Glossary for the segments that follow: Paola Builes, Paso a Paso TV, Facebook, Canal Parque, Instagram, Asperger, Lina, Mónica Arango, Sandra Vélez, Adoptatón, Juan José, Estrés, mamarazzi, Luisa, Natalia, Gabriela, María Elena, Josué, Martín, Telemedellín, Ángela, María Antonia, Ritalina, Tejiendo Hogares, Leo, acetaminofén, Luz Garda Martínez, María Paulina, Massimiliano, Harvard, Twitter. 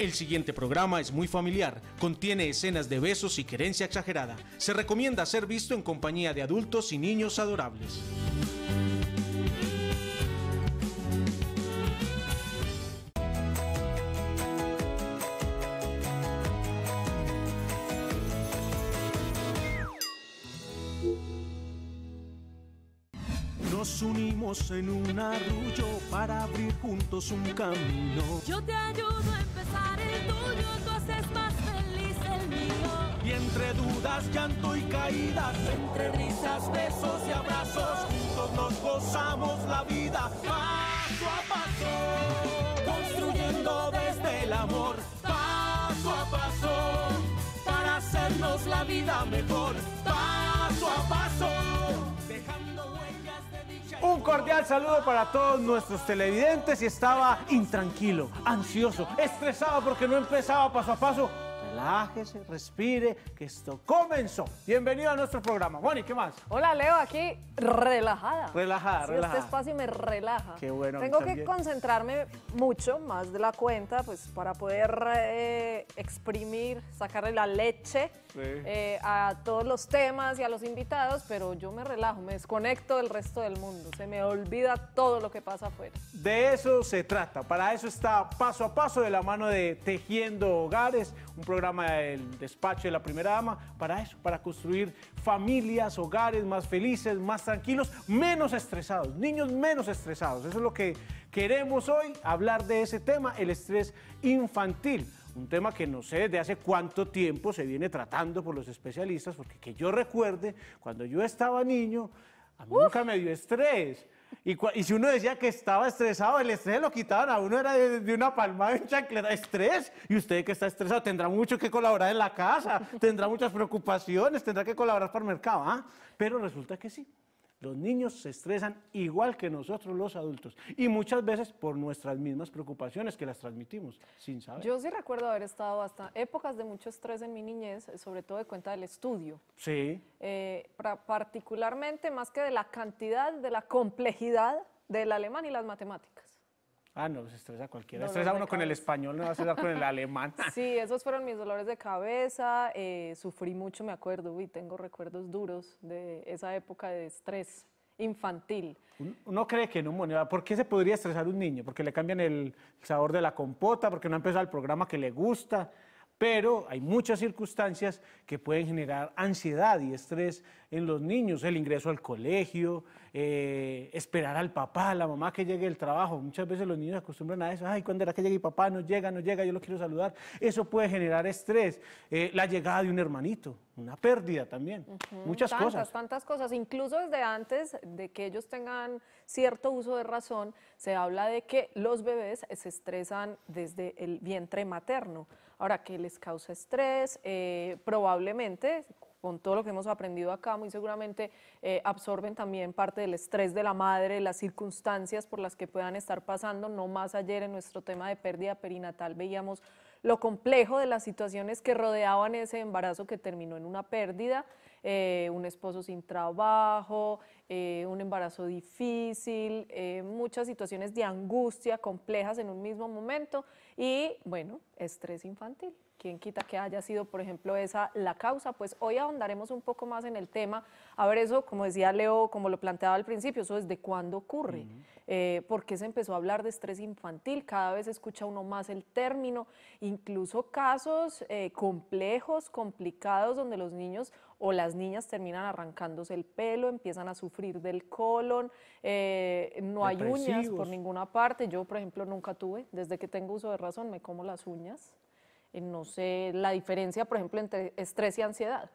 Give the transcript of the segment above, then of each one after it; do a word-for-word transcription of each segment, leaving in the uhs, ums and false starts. El siguiente programa es muy familiar, contiene escenas de besos y querencia exagerada. Se recomienda ser visto en compañía de adultos y niños adorables. Nos unimos en un arrullo para abrir juntos un camino. Yo te ayudo a empezar el tuyo, tú haces más feliz el mío. Y entre dudas, llanto y caídas, entre risas, besos y abrazos, juntos nos gozamos la vida. Paso a paso, construyendo desde el amor. Paso a paso, para hacernos la vida mejor. Paso a paso. Un cordial saludo para todos nuestros televidentes. Y estaba intranquilo, ansioso, estresado porque no empezaba Paso a Paso. Relájese, respire, que esto comenzó. Bienvenido a nuestro programa. Moni, ¿qué más? Hola, Leo, aquí relajada. Relajada, sí, relajada. Este espacio me relaja. Qué bueno. Tengo que también concentrarme mucho, más de la cuenta, pues para poder eh, exprimir, sacarle la leche. Sí. Eh, a todos los temas y a los invitados, pero yo me relajo, me desconecto del resto del mundo, se me olvida todo lo que pasa afuera. De eso se trata, para eso está Paso a Paso de la mano de Tejiendo Hogares, un programa del despacho de la primera dama, para eso, para construir familias, hogares más felices, más tranquilos, menos estresados, niños menos estresados. Eso es lo que queremos hoy, hablar de ese tema, el estrés infantil. Un tema que no sé desde hace cuánto tiempo se viene tratando por los especialistas, porque que yo recuerde, cuando yo estaba niño, a mí Uf. nunca me dio estrés. Y, y si uno decía que estaba estresado, el estrés lo quitaban a uno, era de, de una palmada, de un chancleta, estrés. Y usted que está estresado tendrá mucho que colaborar en la casa, tendrá muchas preocupaciones, tendrá que colaborar para el mercado, ¿ah? Pero resulta que sí. Los niños se estresan igual que nosotros los adultos y muchas veces por nuestras mismas preocupaciones que las transmitimos sin saber. Yo sí recuerdo haber estado hasta épocas de mucho estrés en mi niñez, sobre todo de cuenta del estudio. Sí. Eh, particularmente más que de la cantidad, de la complejidad del alemán y las matemáticas. Ah, no, se estresa cualquiera. Dolores estresa uno con el español, no va a estresar con el alemán. Sí, esos fueron mis dolores de cabeza. Eh, sufrí mucho, me acuerdo, y tengo recuerdos duros de esa época de estrés infantil. Uno cree que no, Mónica. ¿Por qué se podría estresar un niño? Porque le cambian el sabor de la compota, porque no ha empezado el programa que le gusta. Pero hay muchas circunstancias que pueden generar ansiedad y estrés en los niños. El ingreso al colegio, eh, esperar al papá, a la mamá que llegue del trabajo. Muchas veces los niños se acostumbran a eso. Ay, ¿cuándo era que llegue mi papá? No llega, no llega, yo lo quiero saludar. Eso puede generar estrés. Eh, la llegada de un hermanito, una pérdida también. Uh-huh, muchas tantas, cosas. Tantas, tantas cosas. Incluso desde antes de que ellos tengan cierto uso de razón, se habla de que los bebés se estresan desde el vientre materno. Ahora, ¿qué les causa estrés? Eh, probablemente, con todo lo que hemos aprendido acá, muy seguramente eh, absorben también parte del estrés de la madre, las circunstancias por las que puedan estar pasando. No más ayer en nuestro tema de pérdida perinatal veíamos lo complejo de las situaciones que rodeaban ese embarazo que terminó en una pérdida, eh, un esposo sin trabajo, eh, un embarazo difícil, eh, muchas situaciones de angustia complejas en un mismo momento y, bueno, estrés infantil. ¿Quién quita que haya sido, por ejemplo, esa la causa? Pues hoy ahondaremos un poco más en el tema. A ver, eso, como decía Leo, como lo planteaba al principio, eso desde cuándo ocurre. Uh-huh. eh, ¿Por qué se empezó a hablar de estrés infantil? Cada vez escucha uno más el término. Incluso casos eh, complejos, complicados, donde los niños o las niñas terminan arrancándose el pelo, empiezan a sufrir del colon, eh, no hay uñas por ninguna parte. Yo, por ejemplo, nunca tuve. Desde que tengo uso de razón, me como las uñas. No sé la diferencia, por ejemplo, entre estrés y ansiedad,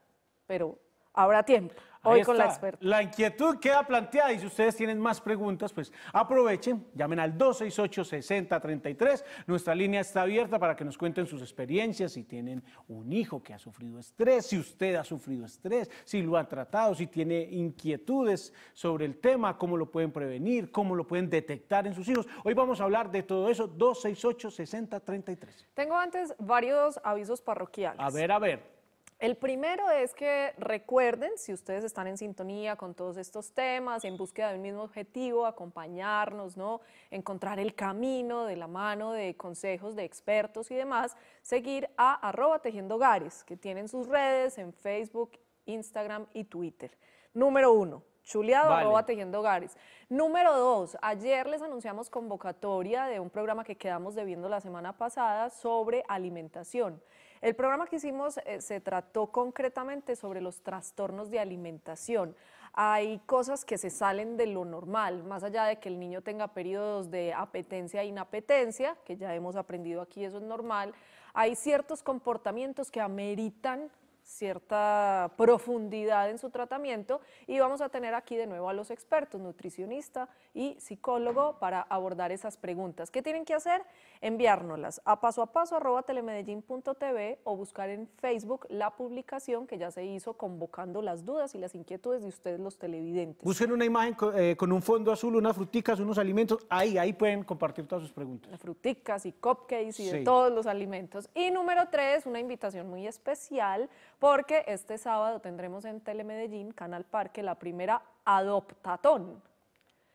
pero habrá tiempo. Hoy con la experta. La inquietud queda planteada y si ustedes tienen más preguntas, pues aprovechen, llamen al dos seis ocho, seis cero tres tres. Nuestra línea está abierta para que nos cuenten sus experiencias, si tienen un hijo que ha sufrido estrés, si usted ha sufrido estrés, si lo ha tratado, si tiene inquietudes sobre el tema, cómo lo pueden prevenir, cómo lo pueden detectar en sus hijos. Hoy vamos a hablar de todo eso, dos seis ocho, seis cero tres tres. Tengo antes varios avisos parroquiales. A ver, a ver. El primero es que recuerden, si ustedes están en sintonía con todos estos temas, en búsqueda de un mismo objetivo, acompañarnos, ¿no? Encontrar el camino de la mano de consejos de expertos y demás, seguir a arroba Tejiendo Hogares, que tienen sus redes en Facebook, Instagram y Twitter. Número uno. Chuleado, vale. Arroba Tejiendo Hogares. Número dos, ayer les anunciamos convocatoria de un programa que quedamos debiendo la semana pasada sobre alimentación. El programa que hicimos eh, se trató concretamente sobre los trastornos de alimentación. Hay cosas que se salen de lo normal, más allá de que el niño tenga periodos de apetencia e inapetencia, que ya hemos aprendido aquí, eso es normal. Hay ciertos comportamientos que ameritan cierta profundidad en su tratamiento y vamos a tener aquí de nuevo a los expertos, nutricionista y psicólogo, para abordar esas preguntas. ¿Qué tienen que hacer? Enviárnoslas a paso a paso arroba telemedellín punto tv o buscar en Facebook la publicación que ya se hizo convocando las dudas y las inquietudes de ustedes los televidentes. Busquen una imagen con, eh, con un fondo azul, unas fruticas, unos alimentos, ahí, ahí pueden compartir todas sus preguntas. Las fruticas y cupcakes y sí, de todos los alimentos. Y número tres, una invitación muy especial, porque este sábado tendremos en Telemedellín, Canal Parque, la primera Adoptatón.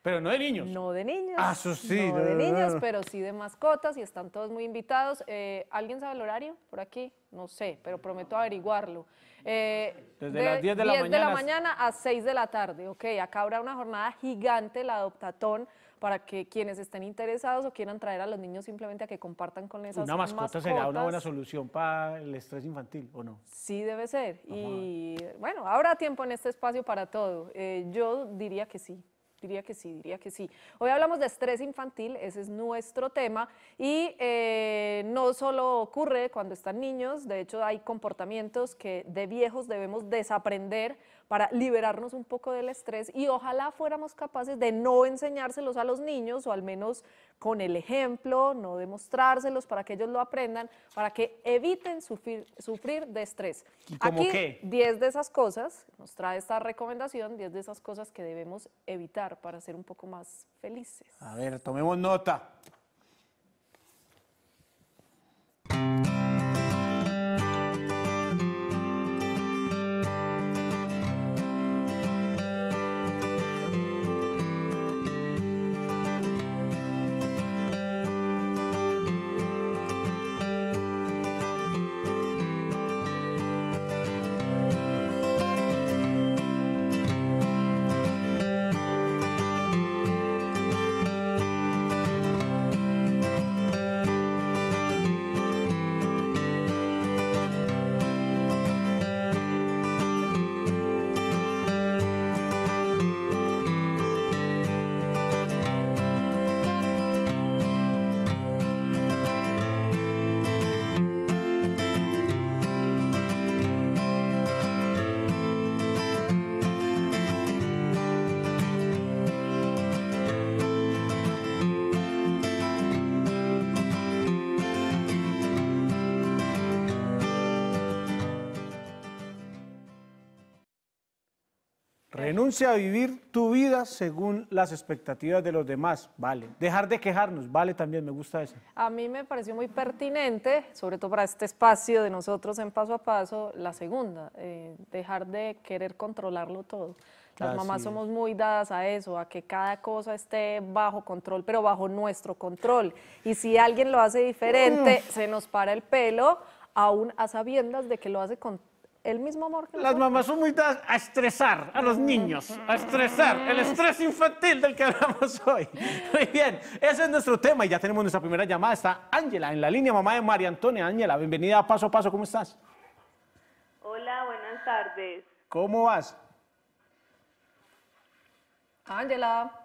Pero no de niños. No de niños. Ah, eso sí. No, no de niños, pero sí de mascotas y están todos muy invitados. Eh, ¿Alguien sabe el horario por aquí? No sé, pero prometo averiguarlo. Eh, Desde de las diez de la mañana. De la mañana a seis de la tarde. Ok, acá habrá una jornada gigante, la Adoptatón, para que quienes estén interesados o quieran traer a los niños simplemente a que compartan con esas mascotas. Una mascota mascotas. Será una buena solución para el estrés infantil, ¿o no? Sí, debe ser. Ajá. Y bueno, habrá tiempo en este espacio para todo. Eh, yo diría que sí. Diría que sí, diría que sí. Hoy hablamos de estrés infantil, ese es nuestro tema, y eh, no solo ocurre cuando están niños, de hecho hay comportamientos que de viejos debemos desaprender para liberarnos un poco del estrés y ojalá fuéramos capaces de no enseñárselos a los niños o al menos con el ejemplo, no demostrárselos para que ellos lo aprendan, para que eviten sufrir, sufrir de estrés. ¿Cómo qué? Aquí diez de esas cosas, nos trae esta recomendación, diez de esas cosas que debemos evitar para ser un poco más felices. A ver, tomemos nota. Renuncia a vivir tu vida según las expectativas de los demás, vale. Dejar de quejarnos, vale también, me gusta eso. A mí me pareció muy pertinente, sobre todo para este espacio de nosotros en Paso a Paso, la segunda, eh, dejar de querer controlarlo todo. Las mamás somos muy dadas a eso, a que cada cosa esté bajo control, pero bajo nuestro control. Y si alguien lo hace diferente, mm. se nos para el pelo, aún a sabiendas de que lo hace con el mismo amor que las mamás son muy dadas a estresar a los niños, a estresar el estrés infantil del que hablamos hoy. Muy bien, ese es nuestro tema y ya tenemos nuestra primera llamada. Está Ángela en la línea, mamá de María Antonia. Ángela, bienvenida a Paso a Paso, ¿cómo estás? Hola, buenas tardes. ¿Cómo vas? Ángela.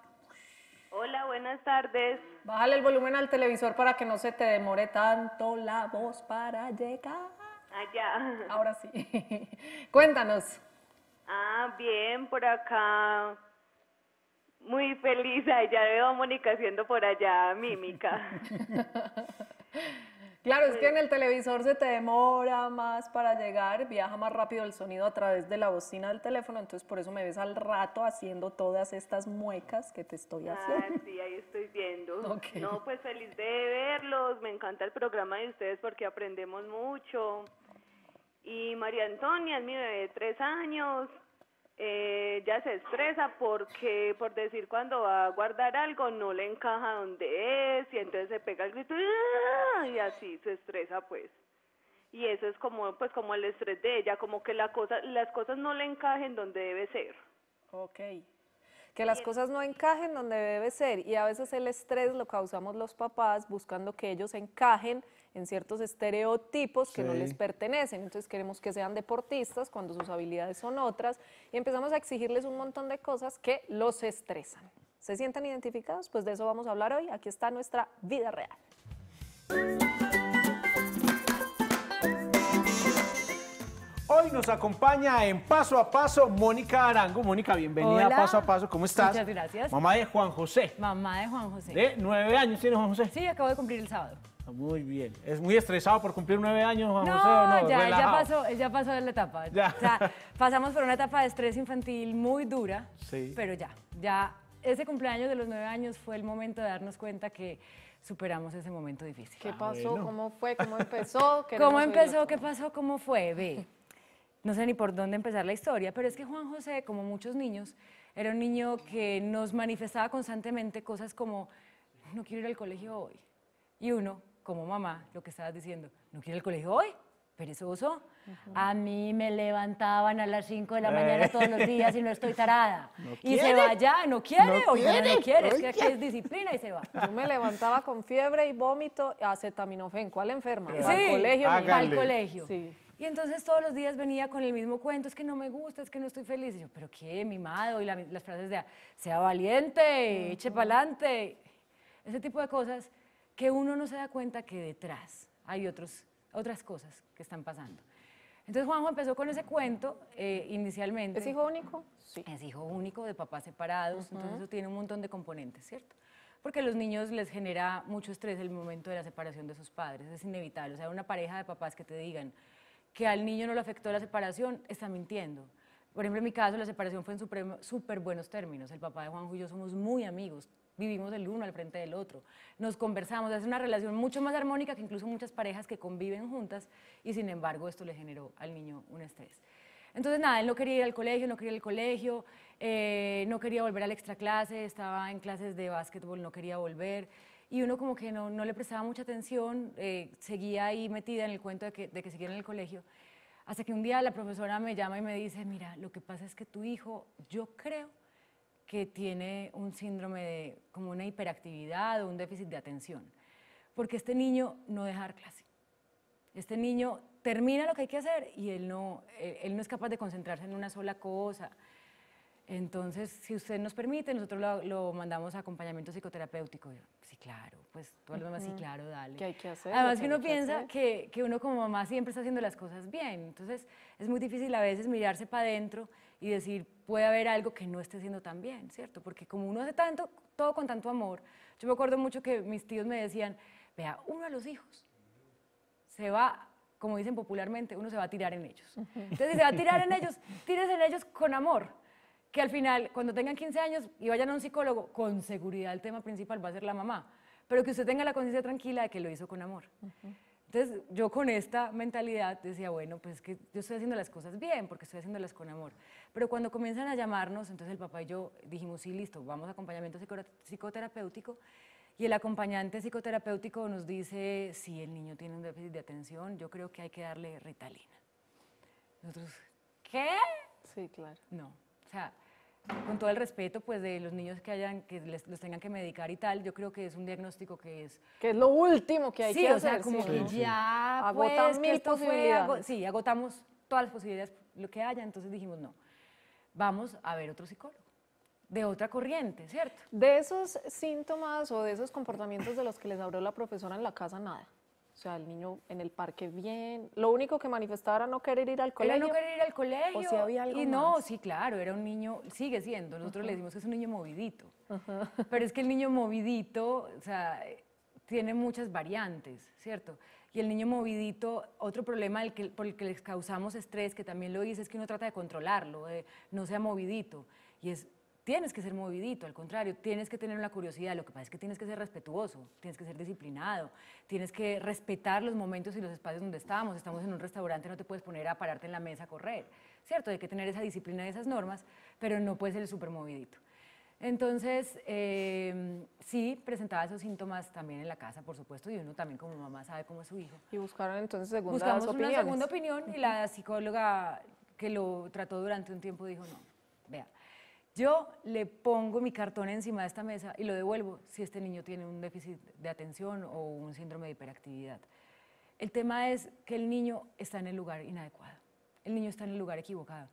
Hola, buenas tardes. Bájale el volumen al televisor para que no se te demore tanto la voz para llegar. Allá. Ahora sí. Cuéntanos. Ah, bien, por acá. Muy feliz. Ahí ya veo a Mónica haciendo por allá mímica. Claro, es que en el televisor se te demora más para llegar, viaja más rápido el sonido a través de la bocina del teléfono, entonces por eso me ves al rato haciendo todas estas muecas que te estoy haciendo. Ah, sí, ahí estoy viendo. Okay. No, pues feliz de verlos, me encanta el programa de ustedes porque aprendemos mucho Y María Antonia es mi bebé de tres años, eh, ya se estresa porque por decir cuando va a guardar algo no le encaja donde es y entonces se pega el grito y así se estresa pues. Y eso es como pues como el estrés de ella, como que la cosa, las cosas no le encajen donde debe ser. Ok, que las cosas no encajen donde debe ser y a veces el estrés lo causamos los papás buscando que ellos encajen en ciertos estereotipos que sí. no les pertenecen, entonces queremos que sean deportistas cuando sus habilidades son otras y empezamos a exigirles un montón de cosas que los estresan. ¿Se sienten identificados? Pues de eso vamos a hablar hoy, aquí está nuestra vida real. Hoy nos acompaña en Paso a Paso Mónica Arango. Mónica, bienvenida. Hola. A Paso a Paso, ¿cómo estás? Muchas gracias. Mamá de Juan José. Mamá de Juan José. ¿De nueve años tiene Juan José? Sí, acabo de cumplir el sábado. Muy bien. ¿Es muy estresado por cumplir nueve años, Juan no, José, o no? Ya, ya pasó, ya pasó de la etapa. Ya. O sea, pasamos por una etapa de estrés infantil muy dura, sí. pero ya, ya ese cumpleaños de los nueve años fue el momento de darnos cuenta que superamos ese momento difícil. ¿Qué pasó? Ah, bueno. ¿Cómo fue? ¿Cómo empezó? ¿Cómo empezó? ¿Qué pasó? ¿Cómo fue? Ve. No sé ni por dónde empezar la historia, pero es que Juan José, como muchos niños, era un niño que nos manifestaba constantemente cosas como, no quiero ir al colegio hoy. Y uno, como mamá, lo que estabas diciendo, no quiero ir al colegio hoy, perezoso. Uh-huh. A mí me levantaban a las cinco de la mañana todos los días y no estoy tarada. No y quiere. Se va ya, no quiere, no o quiere, ya no quiere, no es que aquí es disciplina y se va. Yo me levantaba con fiebre y vómito, acetaminofén, ¿cuál enferma? Sí, al colegio. Al colegio. Sí. Y entonces todos los días venía con el mismo cuento, es que no me gusta, es que no estoy feliz. Y yo, ¿pero qué, mimado? Y la, las frases de, sea valiente, eche pa'lante. Ese tipo de cosas que uno no se da cuenta que detrás hay otros, otras cosas que están pasando. Entonces Juanjo empezó con ese cuento eh, inicialmente. ¿Es hijo único? Sí. Es hijo único de papás separados, uh-huh. entonces eso tiene un montón de componentes, ¿cierto? Porque a los niños les genera mucho estrés el momento de la separación de sus padres, es inevitable. O sea, una pareja de papás que te digan que al niño no le afectó la separación, está mintiendo. Por ejemplo, en mi caso, la separación fue en súper buenos términos. El papá de Juanjo y yo somos muy amigos, vivimos el uno al frente del otro, nos conversamos, es una relación mucho más armónica que incluso muchas parejas que conviven juntas y sin embargo esto le generó al niño un estrés. Entonces nada, él no quería ir al colegio, no quería ir al colegio, eh, no quería volver a la extra clase, estaba en clases de básquetbol, no quería volver. Y uno como que no, no le prestaba mucha atención, eh, seguía ahí metida en el cuento de que, de que seguía en el colegio, hasta que un día la profesora me llama y me dice, mira, lo que pasa es que tu hijo, yo creo que tiene un síndrome de, como una hiperactividad o un déficit de atención, porque este niño no deja dar clase, este niño termina lo que hay que hacer y él no, él no es capaz de concentrarse en una sola cosa. Entonces, si usted nos permite, nosotros lo, lo mandamos a acompañamiento psicoterapéutico. Yo, sí, claro, pues tú a la mamá, sí, claro, dale. ¿Qué hay que hacer? Además que uno piensa que, que uno como mamá siempre está haciendo las cosas bien. Entonces, es muy difícil a veces mirarse para adentro y decir, puede haber algo que no esté haciendo tan bien, ¿cierto? Porque como uno hace tanto, todo con tanto amor, yo me acuerdo mucho que mis tíos me decían, vea, uno a los hijos se va, como dicen popularmente, uno se va a tirar en ellos. Entonces, si se va a tirar en ellos, tírese en ellos con amor. Que al final, cuando tengan quince años y vayan a un psicólogo, con seguridad el tema principal va a ser la mamá, pero que usted tenga la conciencia tranquila de que lo hizo con amor. Uh-huh. Entonces, yo con esta mentalidad decía, bueno, pues es que yo estoy haciendo las cosas bien, porque estoy haciéndolas con amor. Pero cuando comienzan a llamarnos, entonces el papá y yo dijimos, sí, listo, vamos a acompañamiento psicoterapéutico, y el acompañante psicoterapéutico nos dice, sí, el niño tiene un déficit de atención, yo creo que hay que darle Ritalina. Nosotros, ¿qué? Sí, claro. No, o sea, con todo el respeto pues, de los niños que, hayan, que les, los tengan que medicar y tal, yo creo que es un diagnóstico que es... Que es lo último que hay sí, que hacer. Sí, o sea, como sí, que sí. ya... Agotan pues, mil posibilidades. Fue, ag sí, agotamos todas las posibilidades, lo que haya, entonces dijimos no. Vamos a ver otro psicólogo, de otra corriente, ¿cierto? De esos síntomas o de esos comportamientos de los que les habló la profesora en la casa, nada. O sea, el niño en el parque bien, lo único que manifestaba era no querer ir al colegio. Era no querer ir al colegio. O sea, había algo y no, más. Sí, claro, era un niño, sigue siendo, nosotros uh-huh. le decimos que es un niño movidito. Uh-huh. Pero es que el niño movidito, o sea, tiene muchas variantes, ¿cierto? Y el niño movidito, otro problema el que, por el que les causamos estrés, que también lo hice, es que uno trata de controlarlo, de no sea movidito. Y es, tienes que ser movidito, al contrario, tienes que tener una curiosidad. Lo que pasa es que tienes que ser respetuoso, tienes que ser disciplinado, tienes que respetar los momentos y los espacios donde estamos. Estamos en un restaurante, no te puedes poner a pararte en la mesa a correr, ¿cierto? Hay que tener esa disciplina y esas normas, pero no puedes ser súper movidito. Entonces, eh, sí, presentaba esos síntomas también en la casa, por supuesto, y uno también como mamá sabe cómo es su hijo. Y buscaron entonces segundas opiniones. Buscamos una segunda opinión y la psicóloga que lo trató durante un tiempo dijo, no, vea, yo le pongo mi cartón encima de esta mesa y lo devuelvo si este niño tiene un déficit de atención o un síndrome de hiperactividad. El tema es que el niño está en el lugar inadecuado, el niño está en el lugar equivocado.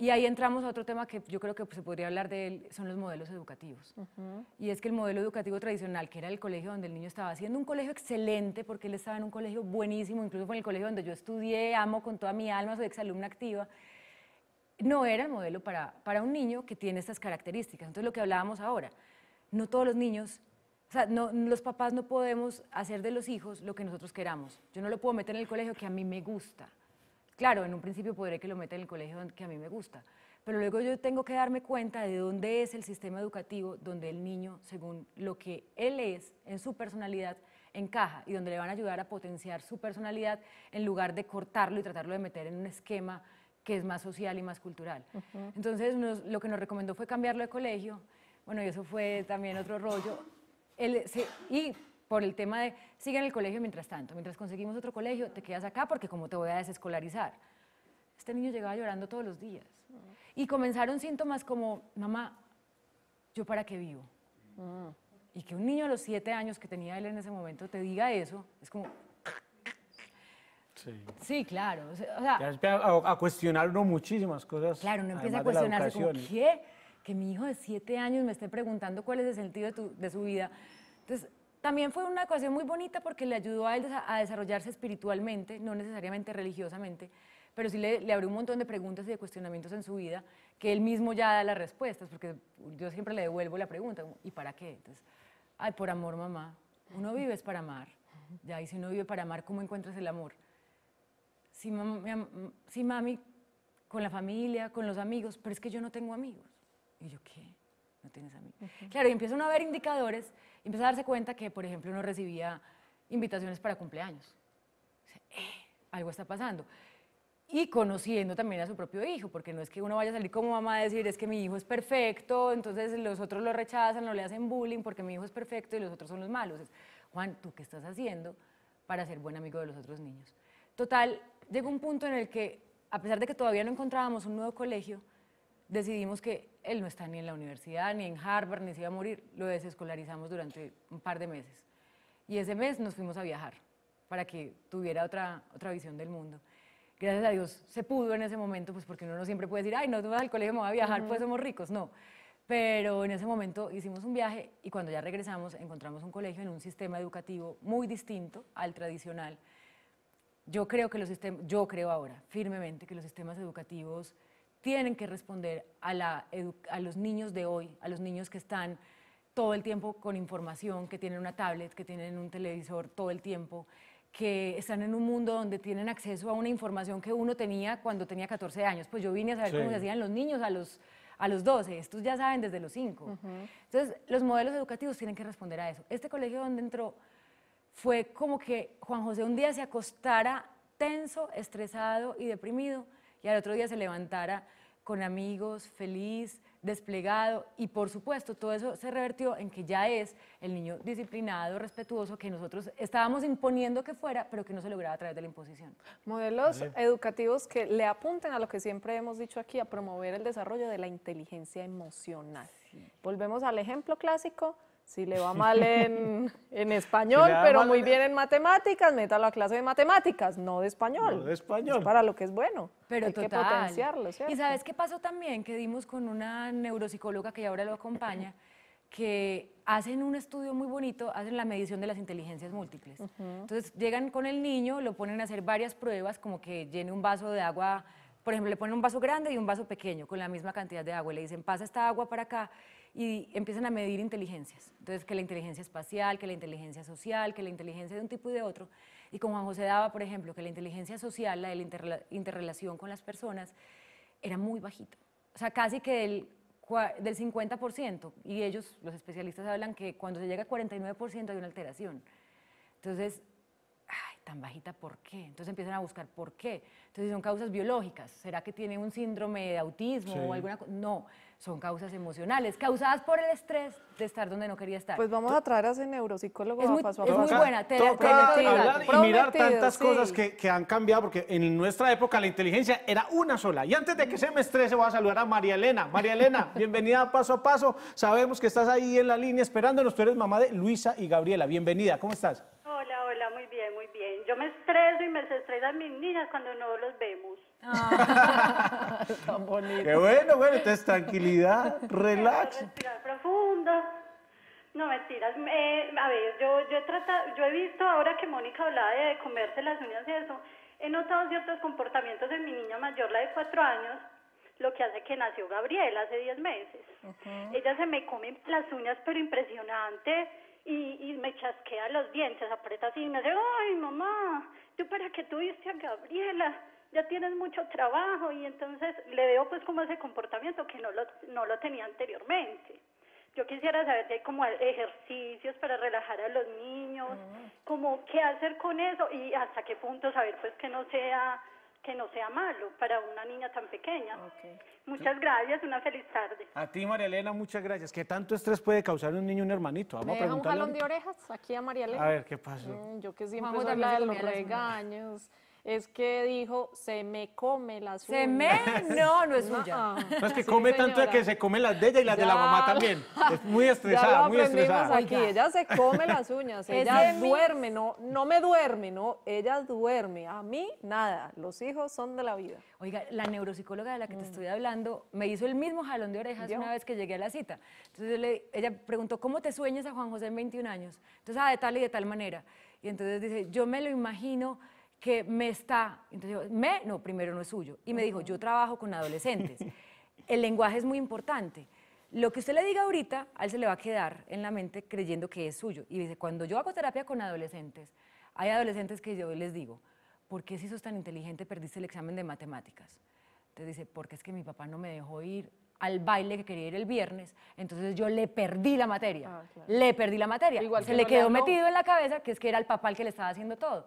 Y ahí entramos a otro tema que yo creo que se podría hablar de él, son los modelos educativos. Uh-huh. Y es que el modelo educativo tradicional, que era el colegio donde el niño estaba haciendo un colegio excelente, porque él estaba en un colegio buenísimo, incluso fue en el colegio donde yo estudié, amo con toda mi alma, soy exalumna activa, no era el modelo para, para un niño que tiene estas características. Entonces, lo que hablábamos ahora, no todos los niños, o sea, no, los papás no podemos hacer de los hijos lo que nosotros queramos. Yo no lo puedo meter en el colegio que a mí me gusta. Claro, en un principio podré que lo meta en el colegio que a mí me gusta, pero luego yo tengo que darme cuenta de dónde es el sistema educativo donde el niño, según lo que él es, en su personalidad, encaja y donde le van a ayudar a potenciar su personalidad en lugar de cortarlo y tratarlo de meter en un esquema que es más social y más cultural. Uh-huh. Entonces, nos, lo que nos recomendó fue cambiarlo de colegio, bueno, y eso fue también otro rollo, él, se, y... por el tema de, sigue en el colegio mientras tanto, mientras conseguimos otro colegio, te quedas acá porque como te voy a desescolarizar. Este niño llegaba llorando todos los días. Uh -huh. Y comenzaron síntomas como, mamá, ¿yo para qué vivo? Uh -huh. Y que un niño a los siete años que tenía él en ese momento te diga eso, es como... Sí, sí, claro. O sea, ya a, a cuestionar uno muchísimas cosas. Claro, uno empieza a cuestionarse como, ¿qué? Que mi hijo de siete años me esté preguntando cuál es el sentido de, tu, de su vida. Entonces... También fue una ocasión muy bonita porque le ayudó a él a desarrollarse espiritualmente, no necesariamente religiosamente, pero sí le, le abrió un montón de preguntas y de cuestionamientos en su vida que él mismo ya da las respuestas, porque yo siempre le devuelvo la pregunta, ¿y para qué? Entonces, ay, por amor, mamá, uno vive es para amar, ya, y si uno vive para amar, ¿cómo encuentras el amor? Sí, mami, sí, mami, con la familia, con los amigos, pero es que yo no tengo amigos. Y yo, ¿qué? No tienes amigos. Uh-huh. Claro, y empieza uno a ver indicadores, empieza a darse cuenta que, por ejemplo, uno recibía invitaciones para cumpleaños. O sea, eh, algo está pasando. Y conociendo también a su propio hijo, porque no es que uno vaya a salir como mamá a decir, es que mi hijo es perfecto, entonces los otros lo rechazan, no le hacen bullying porque mi hijo es perfecto y los otros son los malos. Es, Juan, ¿tú qué estás haciendo para ser buen amigo de los otros niños? Total, llegó un punto en el que, a pesar de que todavía no encontrábamos un nuevo colegio, decidimos que él no está ni en la universidad, ni en Harvard, ni se iba a morir. Lo desescolarizamos durante un par de meses. Y ese mes nos fuimos a viajar para que tuviera otra, otra visión del mundo. Gracias a Dios se pudo en ese momento, pues porque uno no siempre puede decir, ay, no, tú vas al colegio, me voy a viajar, uh-huh, pues somos ricos. No, pero en ese momento hicimos un viaje y cuando ya regresamos encontramos un colegio en un sistema educativo muy distinto al tradicional. Yo creo, que los sistemas, yo creo ahora firmemente que los sistemas educativos tienen que responder a, la a los niños de hoy, a los niños que están todo el tiempo con información, que tienen una tablet, que tienen un televisor todo el tiempo, que están en un mundo donde tienen acceso a una información que uno tenía cuando tenía catorce años. Pues yo vine a saber, sí, cómo se hacían los niños a los, a los doce, estos ya saben desde los cinco. Uh-huh. Entonces, los modelos educativos tienen que responder a eso. Este colegio donde entró fue como que Juan José un día se acostara tenso, estresado y deprimido, y al otro día se levantara con amigos, feliz, desplegado, y por supuesto todo eso se revertió en que ya es el niño disciplinado, respetuoso, que nosotros estábamos imponiendo que fuera, pero que no se lograba a través de la imposición. Modelos vale. educativos que le apunten a lo que siempre hemos dicho aquí, a promover el desarrollo de la inteligencia emocional. Sí. Volvemos al ejemplo clásico. Si le va mal en, en español, si pero muy en... bien en matemáticas, métalo a clase de matemáticas, no de español. No de español. Es para lo que es bueno. Pero hay total. que potenciarlo, ¿cierto? Y ¿sabes qué pasó también? Que dimos con una neuropsicóloga que ahora lo acompaña, que hacen un estudio muy bonito, hacen la medición de las inteligencias múltiples. Uh-huh. Entonces, llegan con el niño, lo ponen a hacer varias pruebas, como que llene un vaso de agua, por ejemplo, le ponen un vaso grande y un vaso pequeño, con la misma cantidad de agua, le dicen, pasa esta agua para acá, y empiezan a medir inteligencias. Entonces, que la inteligencia espacial, que la inteligencia social, que la inteligencia de un tipo y de otro. Y con Juan José daba, por ejemplo, que la inteligencia social, la de la interrelación con las personas, era muy bajito. O sea, casi que del del cincuenta por ciento, y ellos, los especialistas, hablan que cuando se llega al cuarenta y nueve por ciento hay una alteración. Entonces, ay, tan bajita, ¿por qué? Entonces empiezan a buscar por qué. Entonces son causas biológicas. ¿Será que tiene un síndrome de autismo sí. o alguna cosa? No, son causas emocionales, causadas por el estrés de estar donde no quería estar. Pues vamos a traer a ese neuropsicólogo es a muy, paso a paso. Es muy buena. Te la, te la, te la, hablar y mirar tantas sí. cosas que, que han cambiado, porque en nuestra época la inteligencia era una sola. Y antes de que se me estrese, voy a saludar a María Elena. María Elena, bienvenida a Paso a Paso. Sabemos que estás ahí en la línea esperándonos. Tú eres mamá de Luisa y Gabriela. Bienvenida, ¿cómo estás? Hola, hola, muy bien, muy bien. Yo me estreso y me estresan mis niñas cuando no los vemos. Ah, tan bonito. Qué bueno, bueno, entonces tranquilidad, relax. Respirar profundo. No, mentiras. Eh, a ver, yo, yo, he tratado, yo he visto ahora que Mónica hablaba de comerse las uñas y eso, he notado ciertos comportamientos en mi niña mayor, la de cuatro años, lo que hace que nació Gabriela hace diez meses. Uh-huh. Ella se me come las uñas, pero impresionante. Y, y me chasquea los dientes, aprieta así y me dice, ay mamá, ¿tú para qué tuviste a Gabriela? Ya tienes mucho trabajo. Y entonces le veo pues como ese comportamiento que no lo, no lo tenía anteriormente. Yo quisiera saber si hay como ejercicios para relajar a los niños, uh-huh. como qué hacer con eso y hasta qué punto saber pues que no sea, que no sea malo para una niña tan pequeña. Okay. Muchas gracias, una feliz tarde. A ti, María Elena, muchas gracias. ¿Qué tanto estrés puede causar un niño, un hermanito? Vamos a preguntarle. ¿Me deja un jalón de orejas aquí a María Elena? A ver, ¿qué pasó? Mm, yo que siempre soy la de los regaños. Es que dijo, se me come las uñas. ¿Se me? No, no es suya. No es que come tanto de que se come las de ella y las de la mamá también. Es muy estresada, muy estresada. Aquí. Ella se come las uñas, ella duerme, no, no me duerme, no, ella duerme. A mí, nada, los hijos son de la vida. Oiga, la neuropsicóloga de la que te estoy hablando me hizo el mismo jalón de orejas una vez que llegué a la cita. Entonces le, ella preguntó, ¿cómo te sueñas a Juan José en veintiún años? Entonces, ah, de tal y de tal manera. Y entonces dice, yo me lo imagino que me está, entonces yo, me, no, primero no es suyo. Y me dijo, yo trabajo con adolescentes. El lenguaje es muy importante. Lo que usted le diga ahorita, a él se le va a quedar en la mente creyendo que es suyo. Y dice, cuando yo hago terapia con adolescentes, hay adolescentes que yo les digo, ¿por qué si sos tan inteligente perdiste el examen de matemáticas? Entonces dice, porque es que mi papá no me dejó ir al baile que quería ir el viernes, entonces yo le perdí la materia. Ah, claro. Le perdí la materia. Igual se que le no quedó le metido en la cabeza que es que era el papá el que le estaba haciendo todo.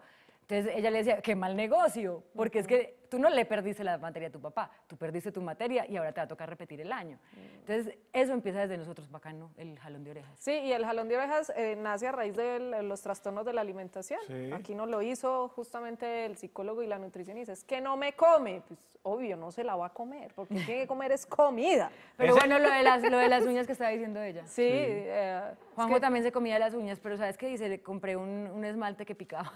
Entonces ella le decía, qué mal negocio, porque uh-huh. es que tú no le perdiste la materia a tu papá, tú perdiste tu materia y ahora te va a tocar repetir el año. Uh-huh. Entonces eso empieza desde nosotros, bacano, el jalón de orejas. Sí, y el jalón de orejas eh, nace a raíz de los trastornos de la alimentación. Sí. Aquí nos lo hizo justamente el psicólogo y la nutricionista, es que no me come, pues obvio, no se la va a comer, porque tiene que comer es comida. Pero bueno, lo de, las, lo de las uñas que estaba diciendo ella. Sí. sí. Eh, Juanjo es que también se comía las uñas, pero ¿sabes qué dice? Le compré un, un esmalte que picaba.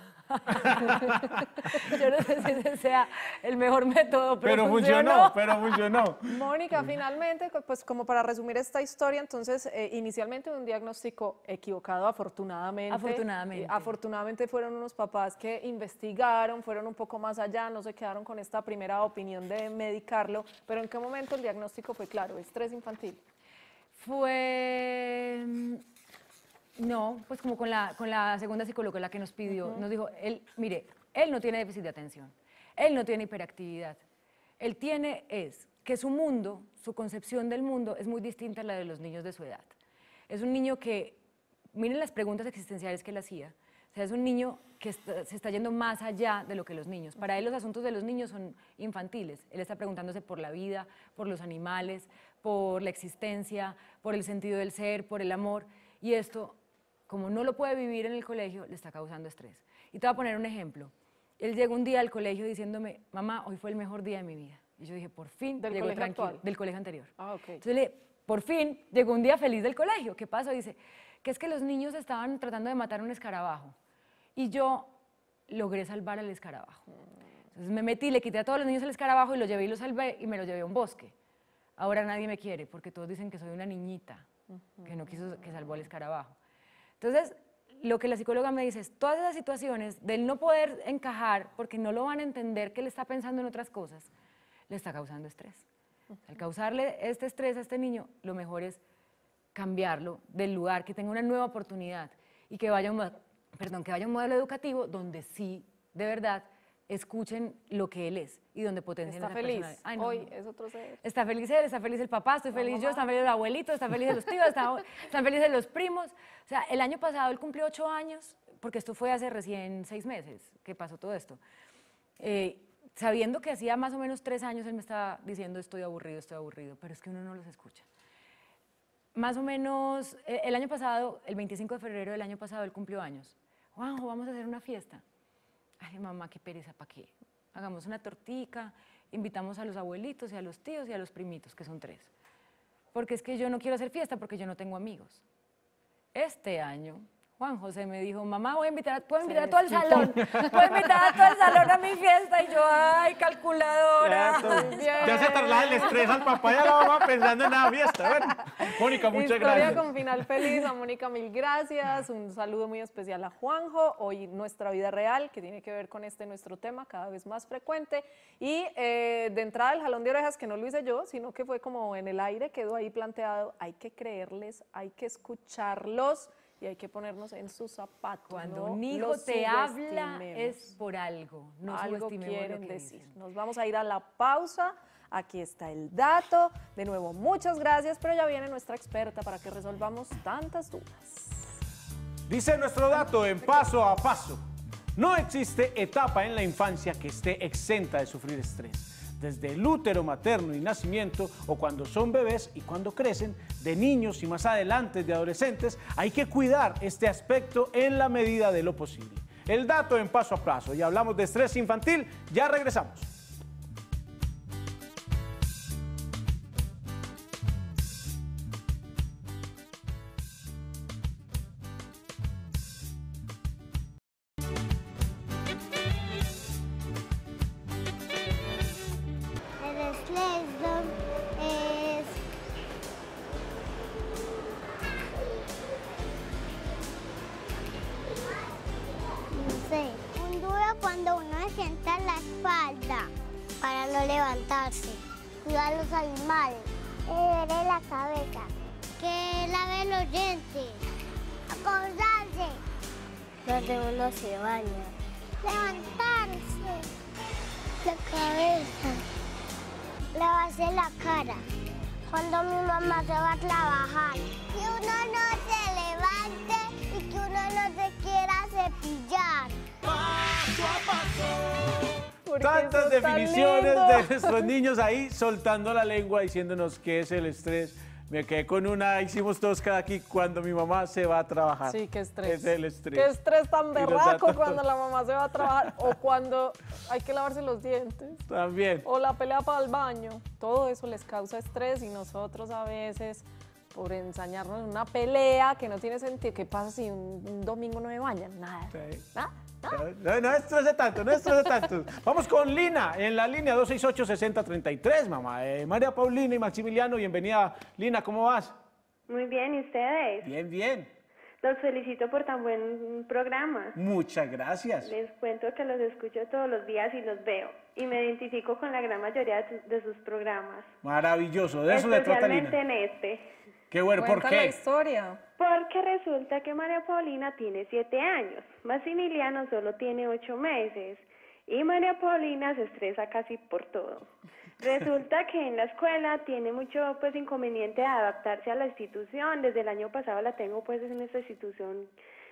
Yo no sé si ese sea el mejor método, pero, pero funcionó. funcionó. Pero funcionó. Mónica, finalmente, pues como para resumir esta historia, entonces, eh, inicialmente un diagnóstico equivocado, afortunadamente. Afortunadamente. Eh, afortunadamente fueron unos papás que investigaron, fueron un poco más allá, no se quedaron con esta primera opinión de medicarlo, pero ¿en qué momento el diagnóstico fue claro? ¿Estrés infantil? Fue... No, pues como con la, con la segunda psicóloga, la que nos pidió, uh-huh. nos dijo, él, mire, él no tiene déficit de atención, él no tiene hiperactividad, él tiene es que su mundo, su concepción del mundo es muy distinta a la de los niños de su edad. Es un niño que, miren las preguntas existenciales que él hacía, o sea, es un niño que está, se está yendo más allá de lo que los niños. Para él los asuntos de los niños son infantiles, él está preguntándose por la vida, por los animales, por la existencia, por el sentido del ser, por el amor, y esto... como no lo puede vivir en el colegio, le está causando estrés. Y te voy a poner un ejemplo. Él llegó un día al colegio diciéndome, mamá, hoy fue el mejor día de mi vida. Y yo dije, por fin ¿Del llegó tranquilo. Actual? Del colegio anterior. Ah, okay. Entonces le por fin llegó un día feliz del colegio. ¿Qué pasó? Dice, que es que los niños estaban tratando de matar a un escarabajo. Y yo logré salvar al escarabajo. Entonces me metí, le quité a todos los niños el escarabajo y lo llevé y lo salvé y me lo llevé a un bosque. Ahora nadie me quiere porque todos dicen que soy una niñita uh-huh. que no quiso, que salvó al escarabajo. Entonces, lo que la psicóloga me dice es, todas esas situaciones del no poder encajar, porque no lo van a entender que él está pensando en otras cosas, le está causando estrés. Uh-huh. Al causarle este estrés a este niño, lo mejor es cambiarlo del lugar, que tenga una nueva oportunidad y que vaya un, perdón, que vaya un modelo educativo donde sí, de verdad, escuchen lo que él es y donde potencien esa personalidad. Ay, no, hoy no. Es otro ser. Está feliz él, está feliz el papá, estoy feliz yo, están felices los abuelitos, están felices los tíos, están, están felices los primos. O sea, el año pasado él cumplió ocho años, porque esto fue hace recién seis meses que pasó todo esto. Eh, sabiendo que hacía más o menos tres años él me estaba diciendo estoy aburrido, estoy aburrido, pero es que uno no los escucha. Más o menos, eh, el año pasado, el veinticinco de febrero del año pasado él cumplió años. Juanjo, vamos a hacer una fiesta. Ay, mamá, qué pereza, ¿para qué? Hagamos una tortica, invitamos a los abuelitos y a los tíos y a los primitos, que son tres. Porque es que yo no quiero hacer fiesta porque yo no tengo amigos. Este año, Juan José me dijo, mamá, voy a invitar a, puedo invitar a todo el salón, puedo invitar a todo el salón a mi fiesta. Y yo, ay, calculadora. Ya, ya se traslada el estrés al papá y a la mamá pensando en la fiesta. Bueno, Mónica, muchas Historia gracias. Historia con final feliz. A Mónica, mil gracias. Un saludo muy especial a Juanjo. Hoy nuestra vida real, que tiene que ver con este nuestro tema, cada vez más frecuente. Y eh, de entrada el jalón de orejas, que no lo hice yo, sino que fue como en el aire, quedó ahí planteado, hay que creerles, hay que escucharlos. Y hay que ponernos en sus zapatos. Cuando un hijo te habla es por algo. No subestimemos lo que dicen. Nos vamos a ir a la pausa. Aquí está el dato. De nuevo, muchas gracias, pero ya viene nuestra experta para que resolvamos tantas dudas. Dice nuestro dato en Paso a Paso. No existe etapa en la infancia que esté exenta de sufrir estrés. Desde el útero materno y nacimiento, o cuando son bebés y cuando crecen, de niños y más adelante de adolescentes, hay que cuidar este aspecto en la medida de lo posible. El dato en Paso a Paso, y hablamos de estrés infantil, ya regresamos. Niños ahí soltando la lengua diciéndonos qué es el estrés. Me quedé con una, hicimos tosca aquí cuando mi mamá se va a trabajar. Sí, qué estrés. Es el estrés. Qué estrés tan berraco cuando la mamá se va a trabajar o cuando hay que lavarse los dientes. También. O la pelea para el baño. Todo eso les causa estrés y nosotros a veces por ensañarnos en una pelea que no tiene sentido. ¿Qué pasa si un, un domingo no me bañan? Nada. Sí. Nada. No, no estrese tanto, no estrese tanto. Vamos con Lina, en la línea dos seis ocho, seis cero tres tres, mamá. Eh, María Paulina y Massimiliano, bienvenida. Lina, ¿cómo vas? Muy bien, ¿y ustedes? Bien, bien. Los felicito por tan buen programa. Muchas gracias. Les cuento que los escucho todos los días y los veo. Y me identifico con la gran mayoría de, de sus programas. Maravilloso, de eso se trata, Lina. Especialmente en este. Qué bueno, ¿por qué? La historia. Porque resulta que María Paulina tiene siete años, Massimiliano solo tiene ocho meses y María Paulina se estresa casi por todo. Resulta que en la escuela tiene mucho pues inconveniente de adaptarse a la institución. Desde el año pasado la tengo pues en esta institución